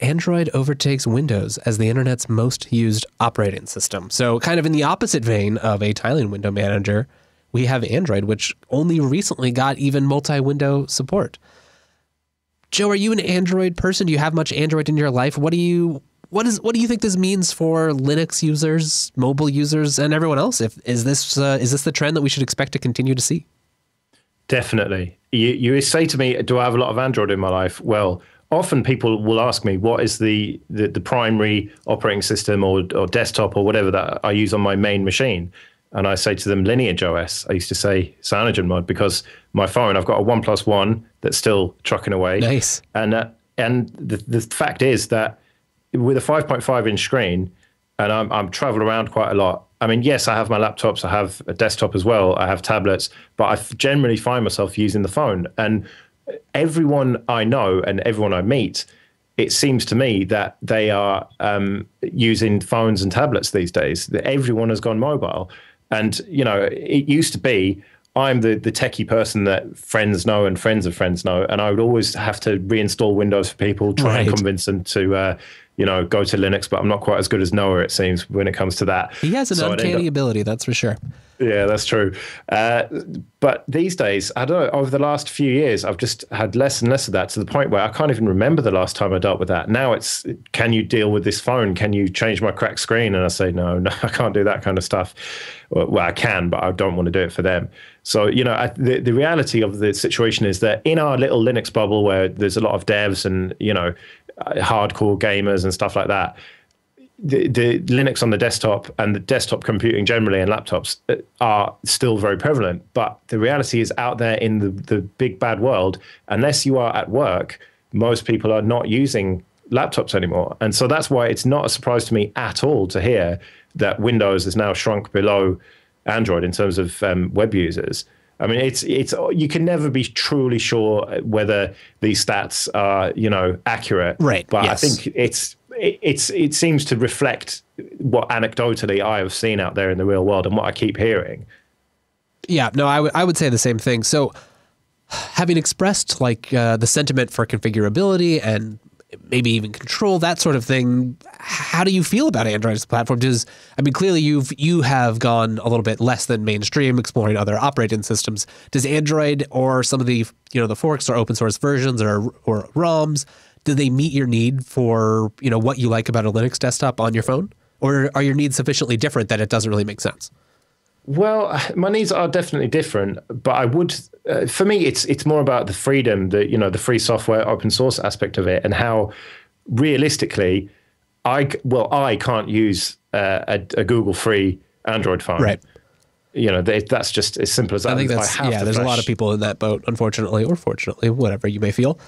Android overtakes Windows as the internet's most used operating system. So kind of in the opposite vein of a tiling window manager, we have Android, which only recently got even multi-window support. Joe, are you an Android person? Do you have much Android in your life? What do you what is what do you think this means for Linux users, mobile users, and everyone else? If is this uh, is this the trend that we should expect to continue to see? Definitely. You you say to me, do I have a lot of Android in my life? Well, often people will ask me, what is the the, the primary operating system or or desktop or whatever that I use on my main machine? And I say to them, Lineage O S. I used to say CyanogenMod because my phone, I've got a one plus one that's still trucking away. Nice. And uh, and the the fact is that with a five point five inch screen, and I'm I'm traveling around quite a lot. I mean, yes, I have my laptops, I have a desktop as well, I have tablets, but I generally find myself using the phone. And everyone I know and everyone I meet, it seems to me that they are um, using phones and tablets these days. That everyone has gone mobile. And, you know, it used to be I'm the, the techie person that friends know and friends of friends know. And I would always have to reinstall Windows for people, try right. and convince them to, uh, you know, go to Linux. But I'm not quite as good as Noah, it seems, when it comes to that. He has an so uncanny up, ability, that's for sure. Yeah, that's true. Uh, but these days, I don't know, over the last few years, I've just had less and less of that to the point where I can't even remember the last time I dealt with that. Now it's, can you deal with this phone? Can you change my cracked screen? And I say, no, no, I can't do that kind of stuff. Well, I can, but I don't want to do it for them. So, you know, I, the, the reality of the situation is that in our little Linux bubble where there's a lot of devs and, you know, hardcore gamers and stuff like that, the, the Linux on the desktop and the desktop computing generally and laptops are still very prevalent. But the reality is out there in the, the big bad world, unless you are at work, most people are not using laptops anymore. And so that's why it's not a surprise to me at all to hear that Windows is now shrunk below Android in terms of um, web users. I mean, it's it's you can never be truly sure whether these stats are, you know, accurate. Right. But yes. I think it's it, it's it seems to reflect what anecdotally I have seen out there in the real world and what I keep hearing. Yeah. No, I would I would say the same thing. So, having expressed like uh, the sentiment for configurability and maybe even control, that sort of thing, how do you feel about Android as a platform? Does I mean, clearly you've you have gone a little bit less than mainstream, exploring other operating systems. Does Android or some of the you know the forks or open source versions or or ROMs, do they meet your need for you know what you like about a Linux desktop on your phone, or are your needs sufficiently different that it doesn't really make sense? Well, my needs are definitely different, but I would, uh, for me, it's it's more about the freedom, the you know, the free software, open source aspect of it, and how realistically, I well, I can't use uh, a, a Google free Android phone. Right. You know, they, that's just as simple as that. I think that's I have yeah. There's flash. a lot of people in that boat, unfortunately, or fortunately, whatever you may feel.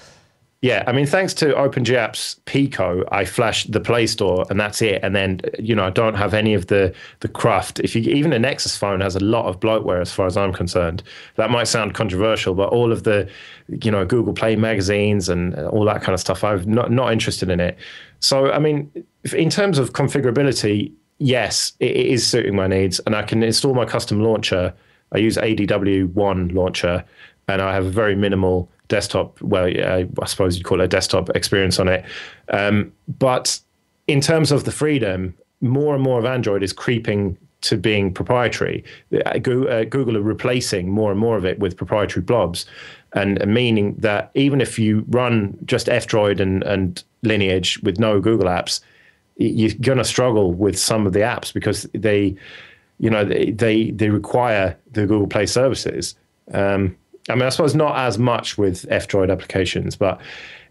Yeah, I mean, thanks to OpenGApp's Pico, I flashed the Play Store and that's it. And then, you know, I don't have any of the the cruft. If you even a Nexus phone has a lot of bloatware, as far as I'm concerned. That might sound controversial, but all of the, you know, Google Play magazines and all that kind of stuff, I'm not not interested in it. So, I mean, in terms of configurability, yes, it is suiting my needs, and I can install my custom launcher. I use A D W one launcher, and I have a very minimal desktop, well, yeah, I suppose you'd call it a desktop experience on it. Um, but in terms of the freedom, more and more of Android is creeping to being proprietary. Google are replacing more and more of it with proprietary blobs, and meaning that even if you run just F-Droid and, and Lineage with no Google apps, you're going to struggle with some of the apps because they, you know, they they, they require the Google Play services. Um, I mean, I suppose not as much with F-Droid applications, but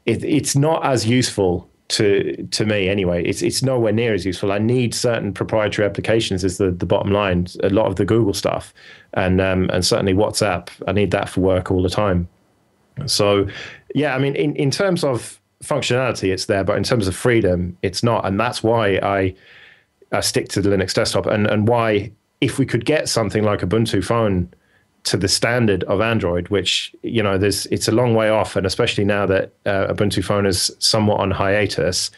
it, it's not as useful to to me anyway. It's it's nowhere near as useful. I need certain proprietary applications is the, the bottom line. A lot of the Google stuff, and um, and certainly WhatsApp, I need that for work all the time. So, yeah, I mean, in, in terms of functionality, it's there, but in terms of freedom, it's not. And that's why I, I stick to the Linux desktop, and, and why if we could get something like Ubuntu Phone to the standard of Android, which, you know, there's it's a long way off, and especially now that uh, Ubuntu Phone is somewhat on hiatus.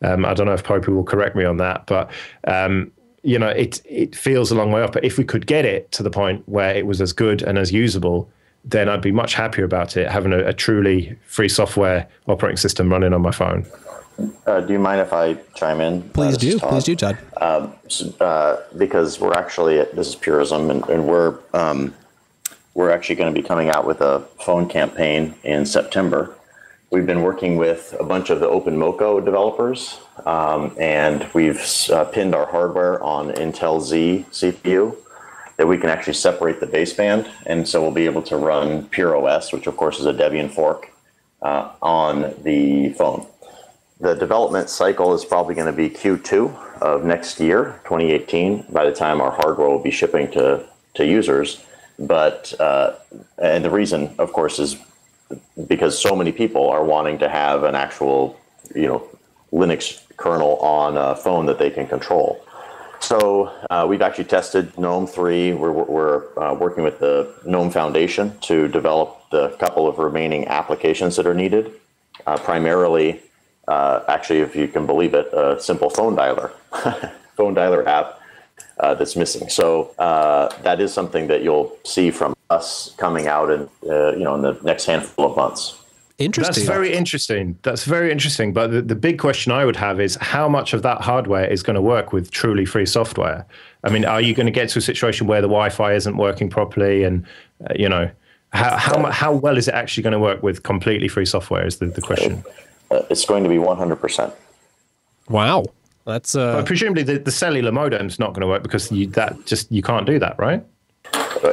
Um, I don't know if Poppy will correct me on that, but, um, you know, it it feels a long way off. But if we could get it to the point where it was as good and as usable, then I'd be much happier about it, having a, a truly free software operating system running on my phone. Uh, do you mind if I chime in? Please uh, do. Please do, Todd. Uh, uh, because we're actually, at, this is Purism, and, and we're... Um, We're actually going to be coming out with a phone campaign in September. We've been working with a bunch of the OpenMoko developers, um, and we've uh, pinned our hardware on Intel Z C P U that we can actually separate the baseband, and so we'll be able to run PureOS, which of course is a Debian fork, uh, on the phone. The development cycle is probably going to be Q two of next year, twenty eighteen, by the time our hardware will be shipping to, to users. But, uh, and the reason, of course, is because so many people are wanting to have an actual, you know, Linux kernel on a phone that they can control. So uh, we've actually tested GNOME three. We're, we're uh, working with the GNOME Foundation to develop the couple of remaining applications that are needed. Uh, primarily, uh, actually, if you can believe it, a simple phone dialer, phone dialer app. Uh, that's missing. So uh, that is something that you'll see from us coming out in uh, you know in the next handful of months. Interesting. That's very interesting. That's very interesting. But the, the big question I would have is how much of that hardware is going to work with truly free software? I mean, are you going to get to a situation where the Wi-Fi isn't working properly, and uh, you know how how how well is it actually going to work with completely free software? Is the, the question? Uh, it's going to be one hundred percent. Wow. That's uh... but presumably the, the cellular modem's not going to work because you, that just you can't do that, right?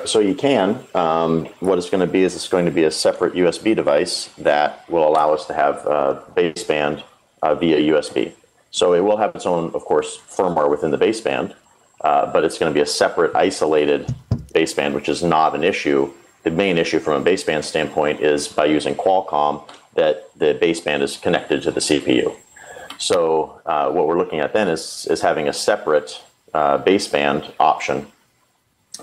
So you can. Um, what it's going to be is it's going to be a separate U S B device that will allow us to have uh, baseband uh, via U S B. So it will have its own, of course, firmware within the baseband, uh, but it's going to be a separate, isolated baseband, which is not an issue. The main issue from a baseband standpoint is by using Qualcomm that the baseband is connected to the C P U. So uh, what we're looking at then is, is having a separate uh, baseband option.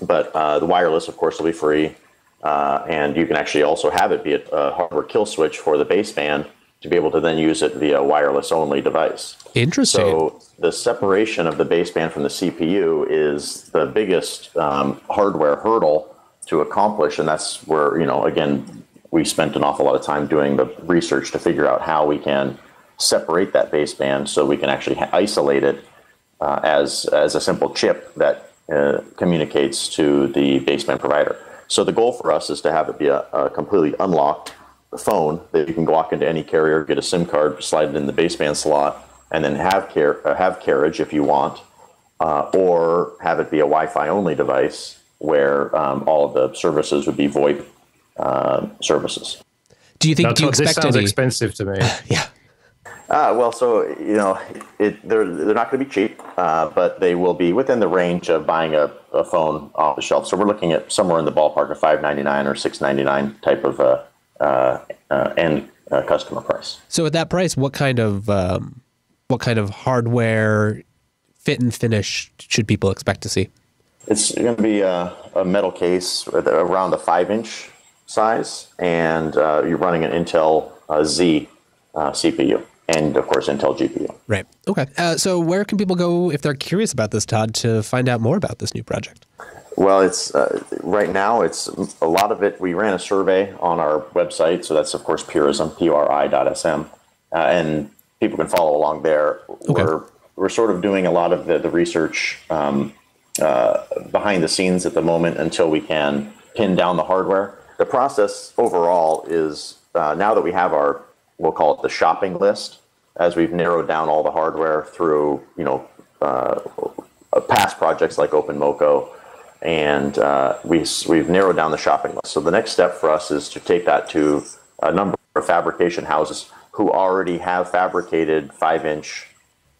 But uh, the wireless, of course, will be free. Uh, and you can actually also have it be a, a hardware kill switch for the baseband to be able to then use it via wireless-only device. Interesting. So the separation of the baseband from the C P U is the biggest um, hardware hurdle to accomplish. And that's where, you know, again, we spent an awful lot of time doing the research to figure out how we can separate that baseband so we can actually isolate it uh, as as a simple chip that uh, communicates to the baseband provider. So the goal for us is to have it be a, a completely unlocked phone that you can walk into any carrier, get a SIM card, slide it in the baseband slot, and then have car uh, have carriage if you want, uh, or have it be a Wi-Fi only device where um, all of the services would be VoIP uh, services. Do you think? Now, do you expect this sounds any... expensive to me. Yeah. Ah, well, so, you know, it, they're, they're not going to be cheap, uh, but they will be within the range of buying a, a phone off the shelf. So we're looking at somewhere in the ballpark of five ninety-nine or six ninety-nine type of uh, uh, uh, end uh, customer price. So at that price, what kind of um, what kind of hardware fit and finish should people expect to see? It's going to be a, a metal case around the five inch size, and uh, you're running an Intel uh, Z uh, C P U. and of course Intel G P U. Right. Okay. Uh, so where can people go if they're curious about this, Todd, to find out more about this new project? Well, it's uh, right now, it's a lot of it. We ran a survey on our website, so that's of course Purism, P U R I dot S M, uh, and people can follow along there. Okay. We're we're sort of doing a lot of the the research um, uh, behind the scenes at the moment until we can pin down the hardware. The process overall is uh, now that we have our, we'll call it the shopping list, as we've narrowed down all the hardware through, you know, uh, past projects like OpenMoko, and uh, we, we've narrowed down the shopping list. So the next step for us is to take that to a number of fabrication houses who already have fabricated five inch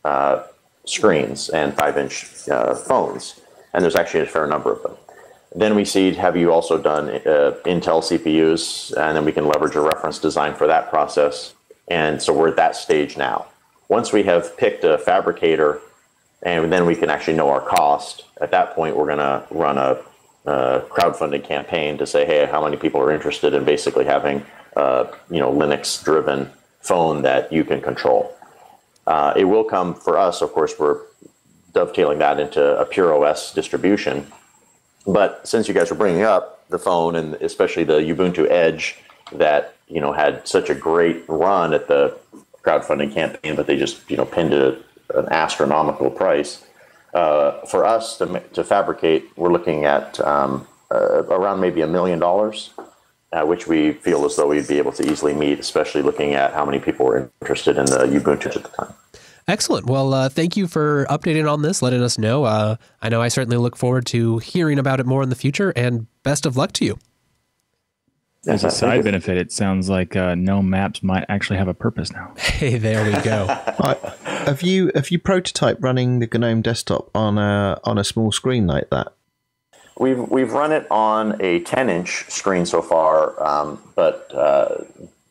uh, screens and five inch uh, phones, and there's actually a fair number of them. Then we see, have you also done uh, Intel C P Us? And then we can leverage a reference design for that process. And so we're at that stage now. Once we have picked a fabricator, and then we can actually know our cost, at that point we're going to run a, a crowdfunding campaign to say, hey, how many people are interested in basically having a you know, Linux-driven phone that you can control? Uh, it will come for us, of course, we're dovetailing that into a pure O S distribution. But since you guys were bringing up the phone, and especially the Ubuntu Edge that, you know, had such a great run at the crowdfunding campaign, but they just, you know, pinned a, an astronomical price. Uh, for us to, to fabricate, we're looking at um, uh, around maybe a million dollars, uh, which we feel as though we'd be able to easily meet, especially looking at how many people were interested in the Ubuntu at the time. Excellent. Well, uh, thank you for updating on this, letting us know. Uh, I know I certainly look forward to hearing about it more in the future, and best of luck to you. As a side benefit, it sounds like uh, GNOME Maps might actually have a purpose now. Hey, there we go. Right. Have you have you prototyped running the GNOME desktop on a on a small screen like that? We've we've run it on a ten inch screen so far, um, but uh,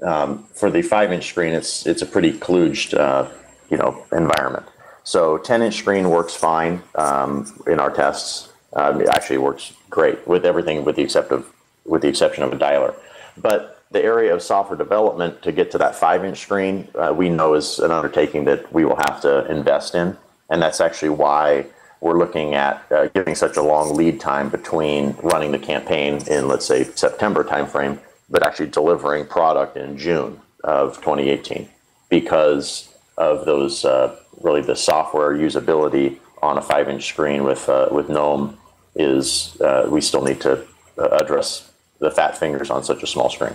um, for the five inch screen, it's it's a pretty kludged. Uh, you know, environment. So ten inch screen works fine um, in our tests. Um, it actually works great with everything with the, except of, with the exception of a dialer. But the area of software development to get to that five inch screen, uh, we know is an undertaking that we will have to invest in. And that's actually why we're looking at uh, giving such a long lead time between running the campaign in, let's say, September timeframe, but actually delivering product in June of twenty eighteen. Because of those, uh, really the software usability on a five inch screen with uh, with GNOME is, uh, we still need to address the fat fingers on such a small screen.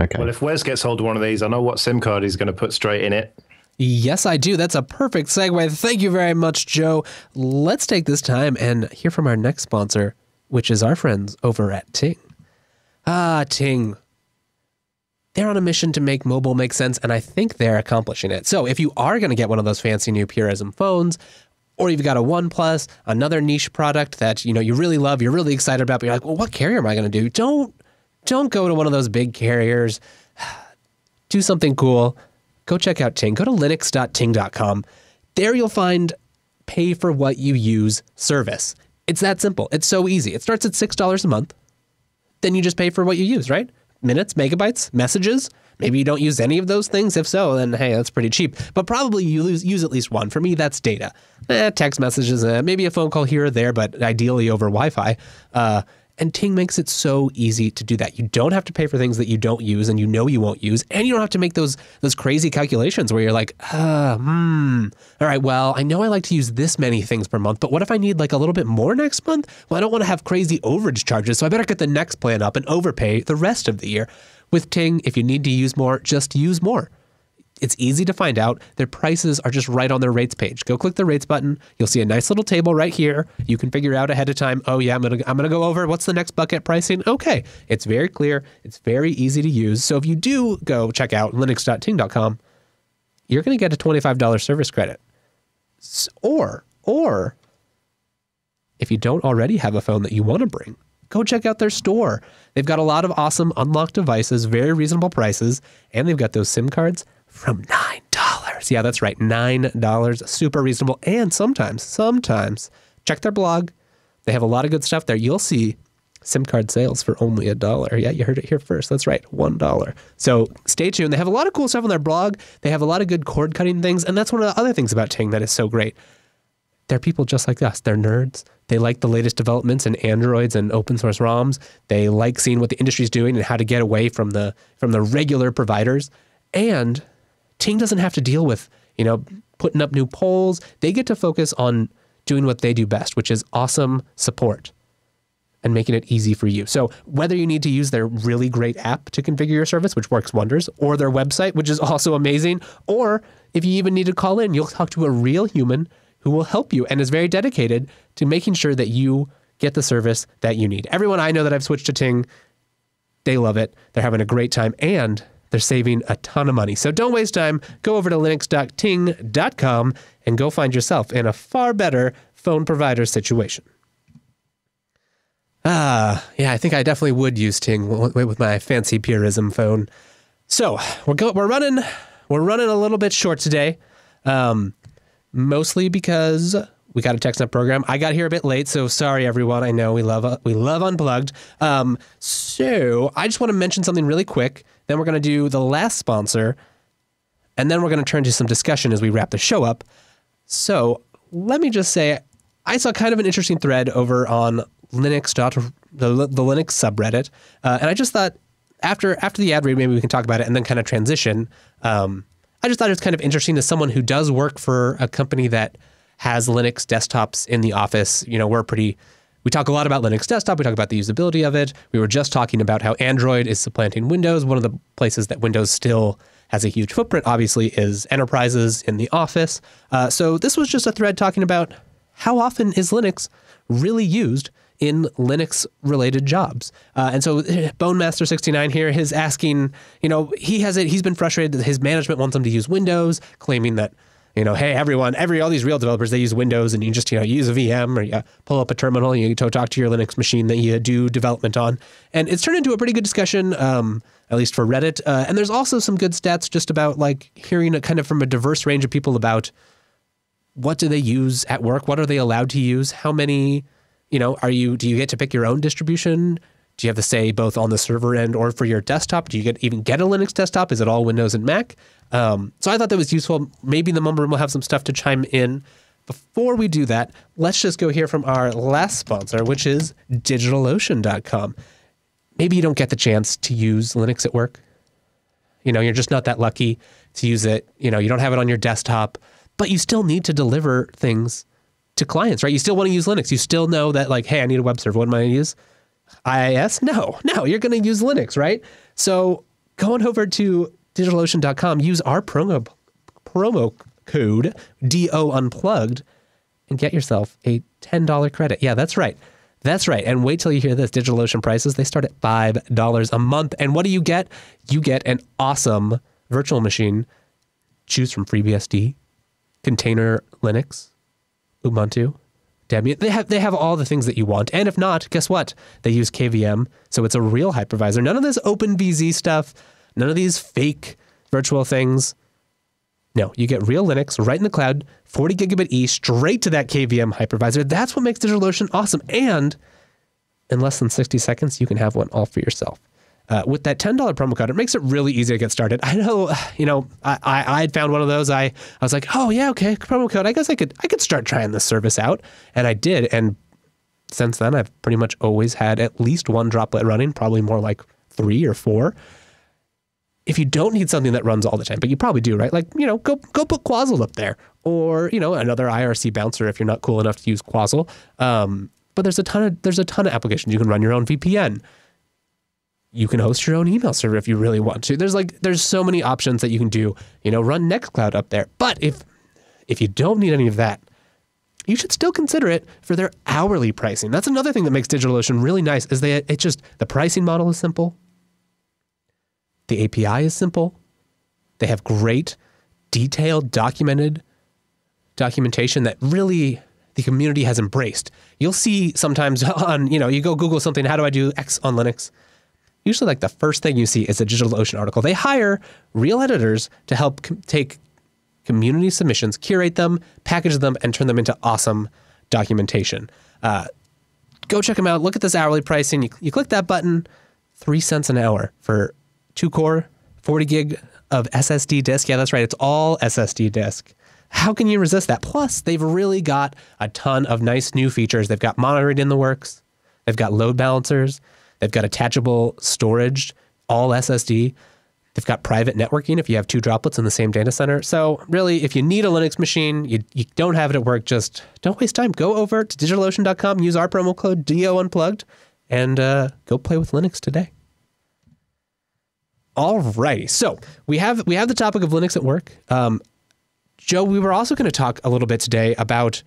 Okay. Well, if Wes gets hold of one of these, I know what SIM card he's going to put straight in it. Yes, I do. That's a perfect segue. Thank you very much, Joe. Let's take this time and hear from our next sponsor, which is our friends over at Ting. Ah, Ting. They're on a mission to make mobile make sense, and I think they're accomplishing it. So if you are going to get one of those fancy new Purism phones, or you've got a OnePlus, another niche product that you know you really love, you're really excited about, but you're like, well, what carrier am I going to do? Don't, don't go to one of those big carriers. Do something cool. Go check out Ting. Go to linux dot ting dot com. There you'll find pay for what you use service. It's that simple. It's so easy. It starts at six dollars a month. Then you just pay for what you use, right? Minutes, megabytes, messages. Maybe you don't use any of those things. If so, then hey, that's pretty cheap. But probably you lose, use at least one. For me, that's data. Eh, text messages, eh, maybe a phone call here or there, but ideally over Wi-Fi. Uh, and Ting makes it so easy to do that. You don't have to pay for things that you don't use and you know you won't use. And you don't have to make those those crazy calculations where you're like, ah, hmm, all right, well, I know I like to use this many things per month, but what if I need like a little bit more next month? Well, I don't want to have crazy overage charges, so I better get the next plan up and overpay the rest of the year. With Ting, if you need to use more, just use more. It's easy to find out. Their prices are just right on their rates page. Go click the rates button. You'll see a nice little table right here. You can figure out ahead of time, oh yeah, I'm gonna, I'm gonna go over. What's the next bucket pricing? Okay, it's very clear. It's very easy to use. So if you do go check out linux dot ting dot com, you're gonna get a twenty-five dollar service credit. Or, or if you don't already have a phone that you wanna bring, go check out their store. They've got a lot of awesome unlocked devices, very reasonable prices, and they've got those SIM cards from nine dollars. Yeah, that's right, nine dollars. Super reasonable. And sometimes, sometimes, check their blog. They have a lot of good stuff there. You'll see SIM card sales for only a dollar. Yeah, you heard it here first. That's right, one dollar. So stay tuned. They have a lot of cool stuff on their blog. They have a lot of good cord cutting things, and that's one of the other things about Ting that is so great. They're people just like us. They're nerds. They like the latest developments in Androids and open source ROMs. They like seeing what the industry's doing and how to get away from the from the regular providers. And Ting doesn't have to deal with, you know, putting up new polls. They get to focus on doing what they do best, which is awesome support and making it easy for you. So whether you need to use their really great app to configure your service, which works wonders, or their website, which is also amazing, or if you even need to call in, you'll talk to a real human who will help you and is very dedicated to making sure that you get the service that you need. Everyone I know that I've switched to Ting, they love it. They're having a great time, and they're saving a ton of money. So don't waste time. Go over to linux dot ting dot com and go find yourself in a far better phone provider situation. Ah, yeah, I think I definitely would use Ting with my fancy Purism phone. So we're go we're running we're running a little bit short today, um, mostly because we got a TechSnap program. I got here a bit late, so sorry everyone. I know we love uh, we love Unplugged. Um, so I just want to mention something really quick. Then we're going to do the last sponsor, and then we're going to turn to some discussion as we wrap the show up. So let me just say, I saw kind of an interesting thread over on Linux dot the, the Linux subreddit, uh, and I just thought after after the ad read maybe we can talk about it and then kind of transition. Um, I just thought it was kind of interesting as someone who does work for a company that has Linux desktops in the office. You know, we're pretty we talk a lot about Linux desktop. We talk about the usability of it. We were just talking about how Android is supplanting Windows. One of the places that Windows still has a huge footprint, obviously, is enterprises in the office. Uh, so this was just a thread talking about how often is Linux really used in Linux-related jobs. Uh, and so Bonemaster sixty-nine here is asking, you know, he has it, he's been frustrated that his management wants him to use Windows, claiming that, you know, hey, everyone, every all these real developers, they use Windows, and you just, you know, use a V M or you pull up a terminal and you go talk to your Linux machine that you do development on. And it's turned into a pretty good discussion, um, at least for Reddit. Uh, and there's also some good stats just about, like, hearing it kind of from a diverse range of people about what do they use at work? What are they allowed to use? How many... You know, are you, do you get to pick your own distribution? Do you have to say both on the server end or for your desktop? Do you get even get a Linux desktop? Is it all Windows and Mac? Um, so I thought that was useful. Maybe the Mumble Room will have some stuff to chime in. Before we do that, let's just go hear from our last sponsor, which is digital ocean dot com. Maybe you don't get the chance to use Linux at work. You know, you're just not that lucky to use it. You know, you don't have it on your desktop, but you still need to deliver things to clients, right? You still want to use Linux. You still know that, like, hey, I need a web server. What am I going to use? I I S? No, no, you're going to use Linux, right? So go on over to digital ocean dot com, use our promo, promo code, D O Unplugged, and get yourself a ten dollar credit. Yeah, that's right. That's right. And wait till you hear this. DigitalOcean prices, they start at five dollars a month. And what do you get? You get an awesome virtual machine. Choose from FreeBSD, Container Linux, Ubuntu, Debian. They have, they have all the things that you want. And if not, guess what? They use K V M, so it's a real hypervisor. None of this OpenVZ stuff, none of these fake virtual things. No, you get real Linux right in the cloud, forty gigabit E, straight to that K V M hypervisor. That's what makes DigitalOcean awesome. And in less than sixty seconds, you can have one all for yourself. Uh, with that ten dollar promo code, it makes it really easy to get started. I know, you know, I, I, I had found one of those. I, I was like, oh yeah, okay, promo code. I guess I could I could start trying this service out. And I did. And since then, I've pretty much always had at least one droplet running, probably more like three or four. If you don't need something that runs all the time, but you probably do, right? Like, you know, go go put Quazzle up there, or, you know, another I R C bouncer if you're not cool enough to use Quazzle. Um, but there's a ton of there's a ton of applications. You can run your own V P N. You can host your own email server if you really want to. There's like, there's so many options that you can do, you know, run Nextcloud up there. But if, if you don't need any of that, you should still consider it for their hourly pricing. That's another thing that makes DigitalOcean really nice is they, it just, the pricing model is simple. The A P I is simple. They have great detailed documented documentation that really the community has embraced. You'll see sometimes on, you know, you go Google something, how do I do X on Linux? Usually, like, the first thing you see is a DigitalOcean article. They hire real editors to help com take community submissions, curate them, package them, and turn them into awesome documentation. Uh, go check them out. Look at this hourly pricing. You, you click that button, three cents an hour for two core, forty gig of S S D disk. Yeah, that's right. It's all S S D disk. How can you resist that? Plus, they've really got a ton of nice new features. They've got monitoring in the works. They've got load balancers. They've got attachable storage, all S S D. They've got private networking if you have two droplets in the same data center. So really, if you need a Linux machine, you, you don't have it at work, just don't waste time. Go over to digital ocean dot com, use our promo code D O Unplugged, and uh, go play with Linux today. Alrighty, so we have we have the topic of Linux at work. Um, Joe, we were also going to talk a little bit today about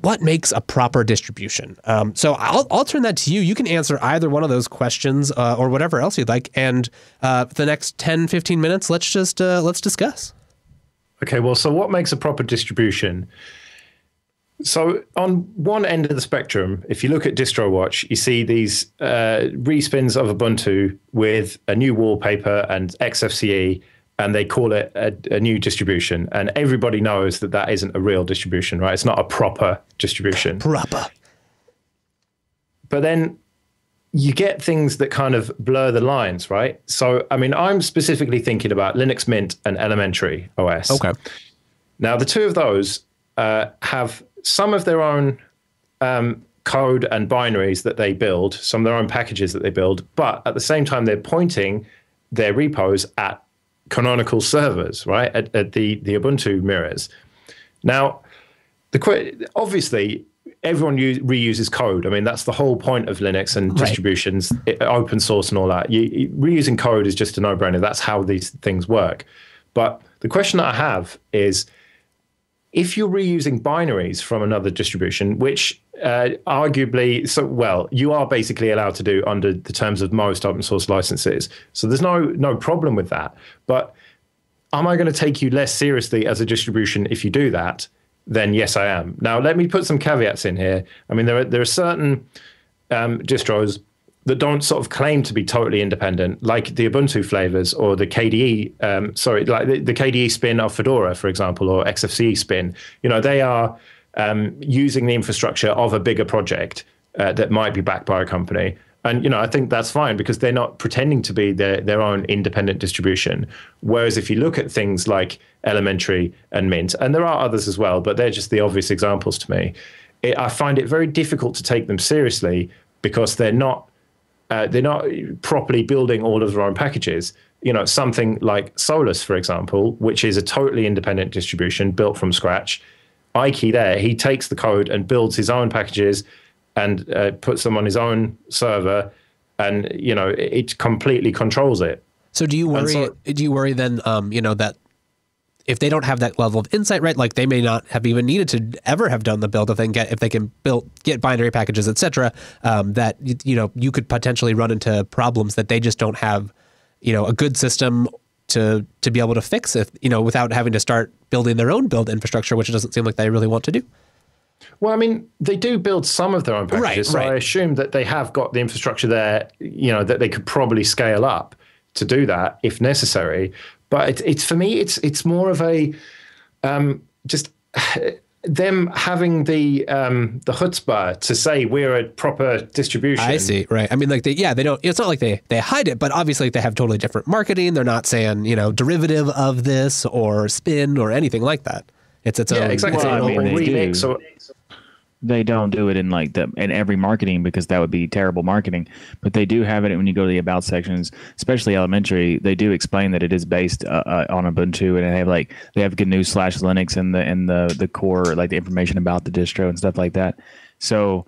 what makes a proper distribution. Um, so I'll, I'll turn that to you. You can answer either one of those questions uh, or whatever else you'd like. And uh, for the next ten, fifteen minutes, let's just uh, let's discuss. Okay, well, so what makes a proper distribution? So on one end of the spectrum, if you look at DistroWatch, you see these uh, respins of Ubuntu with a new wallpaper and X F C E, and they call it a, a new distribution. And everybody knows that that isn't a real distribution, right? It's not a proper distribution. Proper. But then you get things that kind of blur the lines, right? So, I mean, I'm specifically thinking about Linux Mint and Elementary O S. Okay. Now, the two of those uh, have some of their own um, code and binaries that they build, some of their own packages that they build, but at the same time, they're pointing their repos at canonical servers, right, at, at the, the Ubuntu mirrors. Now, the obviously, everyone use, reuses code. I mean, that's the whole point of Linux and distributions, right. it, open source and all that. You, you, reusing code is just a no-brainer. That's how these things work. But the question that I have is, if you're reusing binaries from another distribution, which uh, arguably, so well, you are basically allowed to do under the terms of most open source licenses. So there's no no problem with that. But am I going to take you less seriously as a distribution if you do that? Then yes, I am. Now, let me put some caveats in here. I mean, there are, there are certain um, distros that don't sort of claim to be totally independent, like the Ubuntu flavors or the K D E, um, sorry, like the, the K D E spin of Fedora, for example, or X F C E spin. You know, they are um, using the infrastructure of a bigger project uh, that might be backed by a company. And, you know, I think that's fine because they're not pretending to be their, their own independent distribution. Whereas if you look at things like Elementary and Mint, and there are others as well, but they're just the obvious examples to me, it, I find it very difficult to take them seriously because they're not, Uh, they're not properly building all of their own packages. You know, something like Solus, for example, which is a totally independent distribution built from scratch. Ikey there, he takes the code and builds his own packages and uh, puts them on his own server, and you know, it, it completely controls it. So, do you worry? So, do you worry then? Um, you know that if they don't have that level of insight, right? Like they may not have even needed to ever have done the build if they can get if they can build get binary packages, et cetera. Um, that you know you could potentially run into problems that they just don't have, you know, a good system to to be able to fix if you know without having to start building their own build infrastructure, which it doesn't seem like they really want to do. Well, I mean, they do build some of their own packages, right, so right. I assume that they have got the infrastructure there, you know, that they could probably scale up to do that if necessary. But it's it's for me it's it's more of a um, just them having the um, the chutzpah to say we're a proper distribution. I see, right? I mean, like they yeah they don't. It's not like they they hide it, but obviously they have totally different marketing. They're not saying you know derivative of this or spin or anything like that. It's its yeah, own, exactly. It's well, own I mean, remix. Or, they don't do it in like the in every marketing because that would be terrible marketing. But they do have it when you go to the about sections, especially Elementary. They do explain that it is based uh, uh, on Ubuntu, and they have like they have G N U slash Linux and the and the the core like the information about the distro and stuff like that. So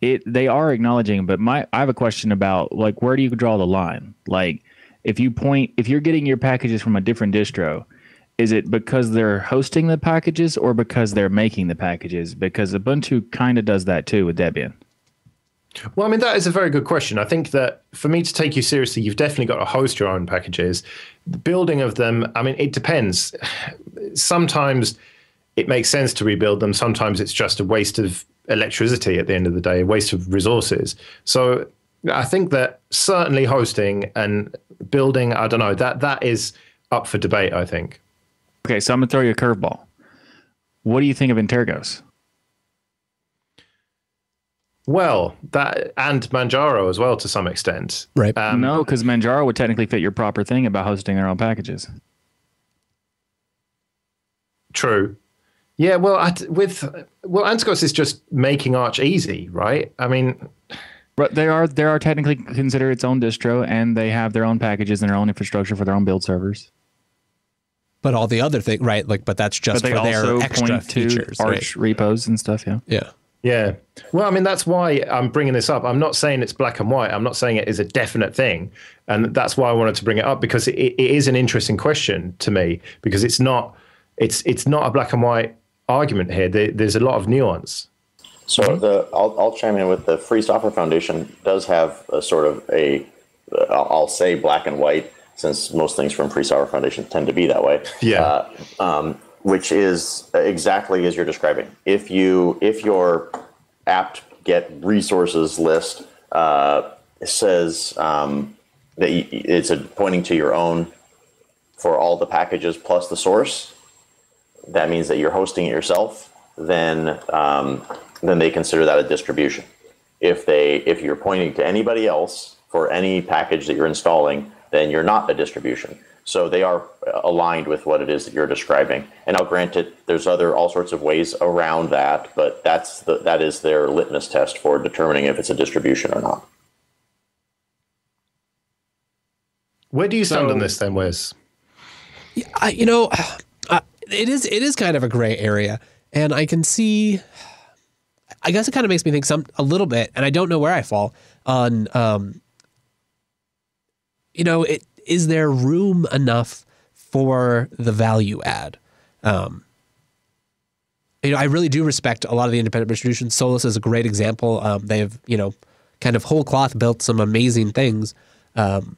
it they are acknowledging. But my I have a question about like where do you draw the line? Like if you point if you're getting your packages from a different distro. Is it because they're hosting the packages or because they're making the packages? Because Ubuntu kind of does that too with Debian. Well, I mean, that is a very good question. I think that for me to take you seriously, you've definitely got to host your own packages. The building of them, I mean, it depends. Sometimes it makes sense to rebuild them. Sometimes it's just a waste of electricity at the end of the day, a waste of resources. So I think that certainly hosting and building, I don't know, that that is up for debate, I think. Okay, so I'm going to throw you a curveball. What do you think of Intergos? Well, that and Manjaro as well to some extent. Right. Um, no, because Manjaro would technically fit your proper thing about hosting their own packages. True. Yeah, well, I, with well, Antigos is just making Arch easy, right? I mean, but they are they are technically considered its own distro, and they have their own packages and their own infrastructure for their own build servers. But all the other thing, right? Like, but that's just but for their extra features, Arch right? repos and stuff. Yeah. Yeah. Yeah. Well, I mean, that's why I'm bringing this up. I'm not saying it's black and white. I'm not saying it is a definite thing. And that's why I wanted to bring it up, because it, it is an interesting question to me, because it's not it's it's not a black and white argument here. There, there's a lot of nuance. So the, I'll, I'll chime in with the Free Software Foundation does have a sort of a, I'll say black and white, since most things from Free Software Foundation tend to be that way. Yeah. Uh, um, which is exactly as you're describing. If you if your apt get resources list uh, says um, that it's a pointing to your own for all the packages plus the source, that means that you're hosting it yourself. Then um, then they consider that a distribution. If they if you're pointing to anybody else for any package that you're installing, then you're not a distribution. So they are aligned with what it is that you're describing. And I'll grant it, there's other all sorts of ways around that, but that's the, that is their litmus test for determining if it's a distribution or not. Where do you stand so, on this then, Wes? I, you know, uh, it is it is kind of a gray area, and I can see. I guess it kind of makes me think some a little bit, and I don't know where I fall on. Um, you know it. Is there room enough for the value add? Um, you know, I really do respect a lot of the independent distributions. Solus is a great example. Um, they've, you know, kind of whole cloth built some amazing things. Um,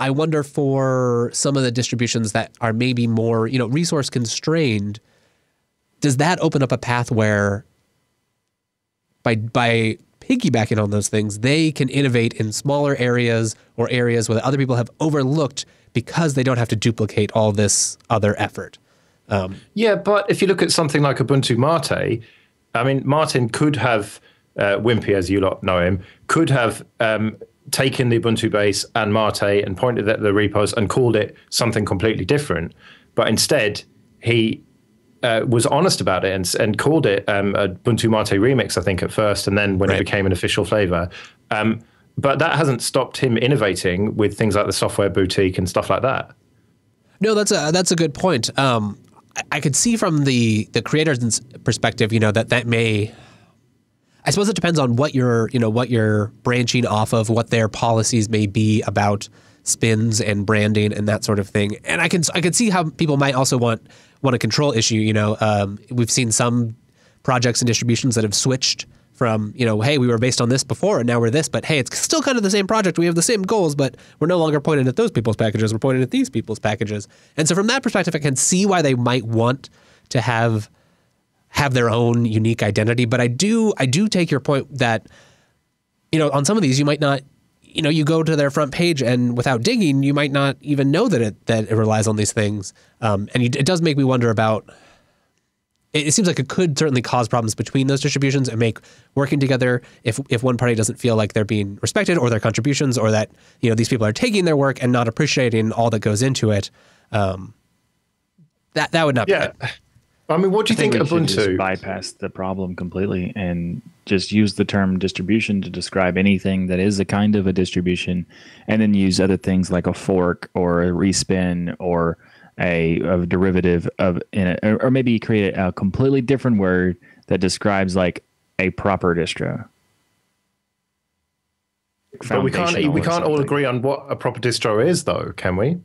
I wonder for some of the distributions that are maybe more, you know, resource constrained, does that open up a path where by, by, piggybacking on those things, they can innovate in smaller areas or areas where other people have overlooked because they don't have to duplicate all this other effort. Um, yeah, but if you look at something like Ubuntu Mate, I mean, Martin could have, uh, Wimpy as you lot know him, could have um, taken the Ubuntu base and Mate and pointed at the repos and called it something completely different. But instead, he... Uh, was honest about it and and called it um, a Ubuntu Mate remix, I think, at first, and then when right. it became an official flavor. Um, but that hasn't stopped him innovating with things like the Software Boutique and stuff like that. No, that's a that's a good point. Um, I, I could see from the the creator's perspective, you know, that that may. I suppose it depends on what you're, you know, what you're branching off of, what their policies may be about spins and branding and that sort of thing. And I can I can see how people might also want. want a control issue, you know, um, we've seen some projects and distributions that have switched from, you know, hey, we were based on this before and now we're this, but hey, it's still kind of the same project. We have the same goals, but we're no longer pointed at those people's packages. We're pointed at these people's packages. And so from that perspective, I can see why they might want to have have their own unique identity. But I do, I do take your point that, you know, on some of these, you might not, you know, you go to their front page and without digging, you might not even know that it that it relies on these things. Um, and you, it does make me wonder about, it, it seems like it could certainly cause problems between those distributions and make working together if if one party doesn't feel like they're being respected or their contributions or that, you know, these people are taking their work and not appreciating all that goes into it. Um, that, that would not yeah. be good. I mean, what do you I think, think we Ubuntu? Should just bypass the problem completely and just use the term distribution to describe anything that is a kind of a distribution, and then use other things like a fork or a respin or a, a derivative of, in it, or, or maybe create a completely different word that describes like a proper distro. But we can't we can't all agree on what a proper distro is, though, can we?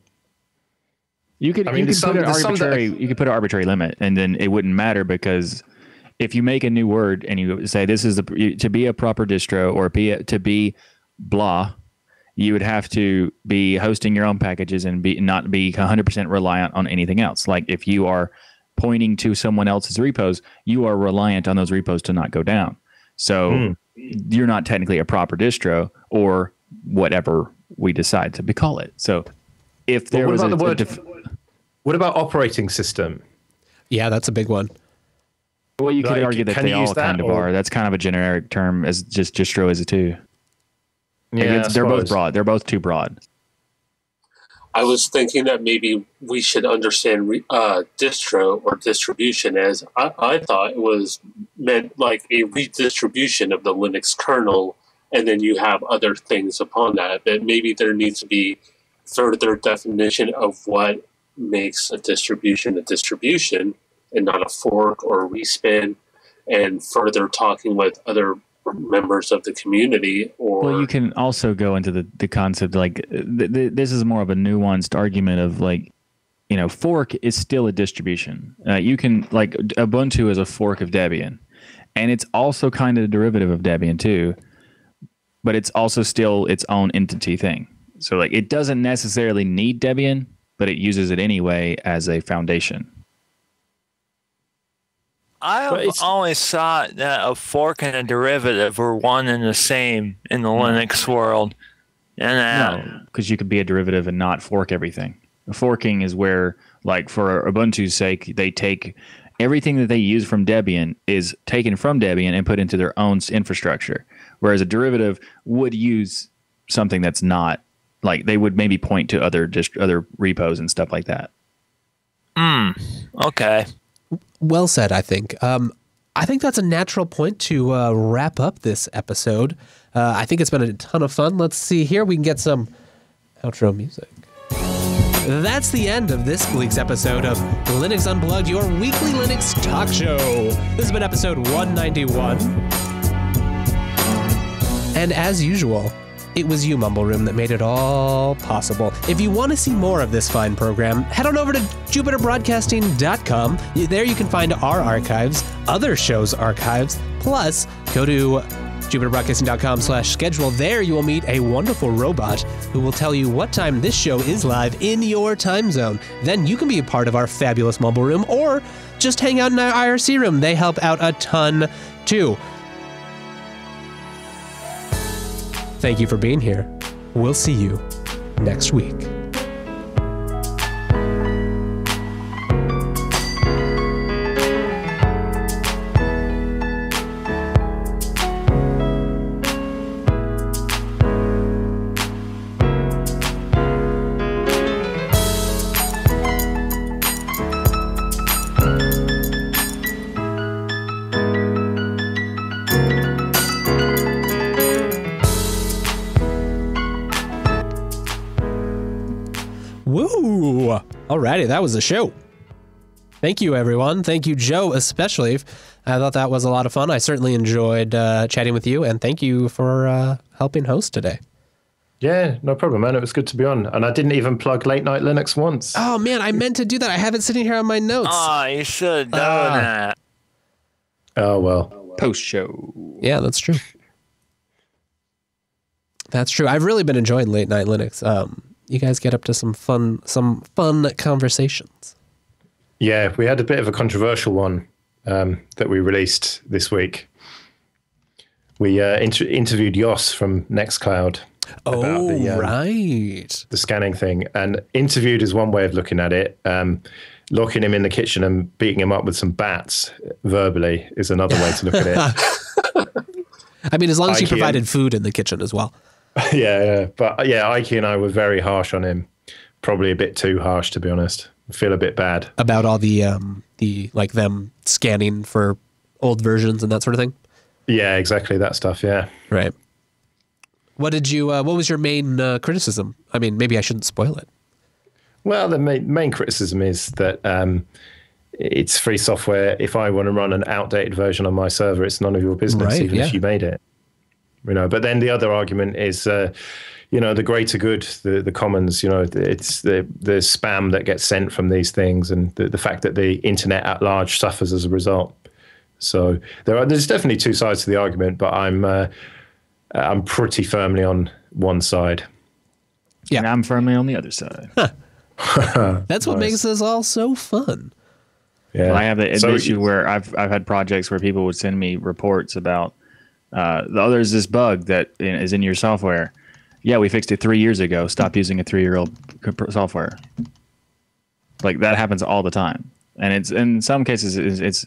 You could, I mean, you, could some, put an arbitrary, that... you could put an arbitrary limit, and then it wouldn't matter, because if you make a new word and you say this is a, to be a proper distro or be a, to be blah, you would have to be hosting your own packages and be not be one hundred percent reliant on anything else. Like if you are pointing to someone else's repos, you are reliant on those repos to not go down. So mm. you're not technically a proper distro or whatever we decide to be, call it. So if there well, was about a, the word, a def- What about operating system? Yeah, that's a big one. Well, you could like, argue that they all that, kind of or? are. That's kind of a generic term, as just distro is a two. Yeah, like they're both broad. They're both too broad. I was thinking that maybe we should understand re, uh, distro or distribution as I, I thought it was meant like a redistribution of the Linux kernel, and then you have other things upon that. But maybe there needs to be further definition of what makes a distribution a distribution and not a fork or a respin, and further talking with other members of the community. Or well, you can also go into the, the concept like th th this is more of a nuanced argument of like, you know, fork is still a distribution. Uh, you can like Ubuntu is a fork of Debian, and it's also kind of a derivative of Debian too, but it's also still its own entity thing. So like it doesn't necessarily need Debian, but it uses it anyway as a foundation. I've always thought that a fork and a derivative were one and the same in the Linux world. And no, because you could be a derivative and not fork everything. Forking is where, like for Ubuntu's sake, they take everything that they use from Debian is taken from Debian and put into their own infrastructure. Whereas a derivative would use something that's not, like they would maybe point to other dist other repos and stuff like that. Hmm. Okay. Well said, I think. Um, I think that's a natural point to uh, wrap up this episode. Uh, I think it's been a ton of fun. Let's see here. We can get some outro music. That's the end of this week's episode of Linux Unplugged, your weekly Linux talk show. This has been episode one ninety-one. And as usual, it was you, Mumble Room, that made it all possible. If you want to see more of this fine program, head on over to jupiter broadcasting dot com. There you can find our archives, other shows' archives, plus go to jupiter broadcasting dot com slash schedule. There you will meet a wonderful robot who will tell you what time this show is live in your time zone. Then you can be a part of our fabulous Mumble Room, or just hang out in our I R C room. They help out a ton, too. Thank you for being here. We'll see you next week. Alrighty, that was the show. Thank you, everyone. Thank you, Joe, especially. I thought that was a lot of fun. I certainly enjoyed uh, chatting with you, and thank you for uh, helping host today. Yeah, no problem, man. It was good to be on, and I didn't even plug Late Night Linux once. Oh, man, I meant to do that. I have it sitting here on my notes. Oh, you should have done uh, that. Oh, well. Post-show. Yeah, that's true. That's true. I've really been enjoying Late Night Linux. Um... You guys get up to some fun, some fun conversations. Yeah, we had a bit of a controversial one um, that we released this week. We uh, inter interviewed Yoss from Nextcloud. Oh, about the, um, right. The scanning thing. And interviewed is one way of looking at it. Um, locking him in the kitchen and beating him up with some bats verbally is another way to look at it. I mean, as long as you provided food in the kitchen as well. Yeah, yeah, but yeah, Ikey and I were very harsh on him. Probably a bit too harsh, to be honest. I feel a bit bad about all the um, the like them scanning for old versions and that sort of thing. Yeah, exactly that stuff. Yeah, right. What did you? Uh, what was your main uh, criticism? I mean, maybe I shouldn't spoil it. Well, the main, main criticism is that um, it's free software. If I want to run an outdated version on my server, it's none of your business, right, even yeah. if you made it. You know, but then the other argument is, uh, you know, the greater good, the the commons. You know, it's the the spam that gets sent from these things, and the, the fact that the internet at large suffers as a result. So there are there's definitely two sides to the argument, but I'm uh, I'm pretty firmly on one side. Yeah, and I'm firmly on the other side. Huh. That's what nice. makes this all so fun. Yeah, well, I have an so, issue where I've I've had projects where people would send me reports about. Uh, the other is this bug that is in your software. Yeah, we fixed it three years ago. Stop using a three-year-old software. Like that happens all the time, and it's in some cases it's, it's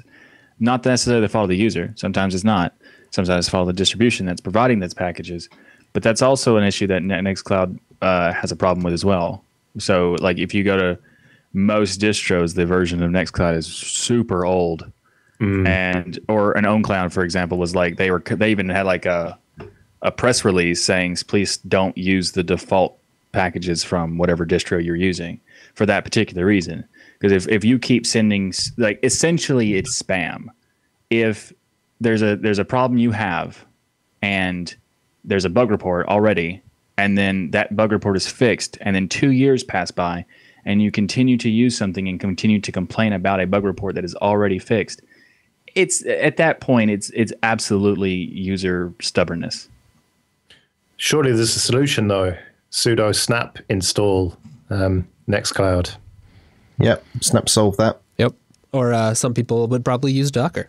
not necessarily follow the user. Sometimes it's not. Sometimes it's follow the distribution that's providing those packages. But that's also an issue that Nextcloud uh, has a problem with as well. So, like, if you go to most distros, the version of Nextcloud is super old. Mm. And or an OwnCloud, for example, was like they were they even had like a a press release saying, please don't use the default packages from whatever distro you're using for that particular reason. Because if, if you keep sending, like, essentially it's spam. If there's a there's a problem you have and there's a bug report already, and then that bug report is fixed, and then two years pass by, and you continue to use something and continue to complain about a bug report that is already fixed, it's at that point it's it's absolutely user stubbornness. Surely there's a solution though. Sudo snap install um, Nextcloud. Yep, snap solve that. Yep. Or uh, some people would probably use Docker.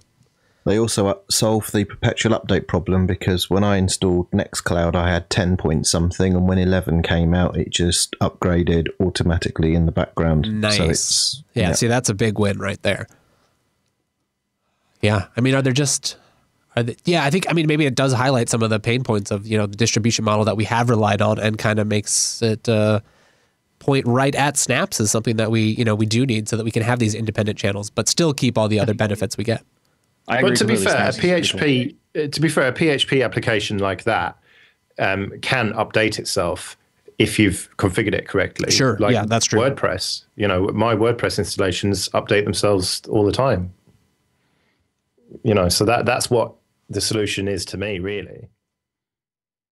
They also solve the perpetual update problem, because when I installed Nextcloud, I had ten point something, and when eleven came out, it just upgraded automatically in the background. Nice. So it's, yeah, yeah, see, that's a big win right there. Yeah, I mean, are there just, are they, yeah, I think, I mean, maybe it does highlight some of the pain points of, you know, the distribution model that we have relied on, and kind of makes it uh, point right at snaps as something that we, you know, we do need, so that we can have these independent channels, but still keep all the other benefits we get. I but to be fair, P H P, to be fair, a P H P application like that um, can update itself if you've configured it correctly. Sure, like, yeah, that's true. WordPress, you know, my WordPress installations update themselves all the time. You know, so that that's what the solution is to me, really.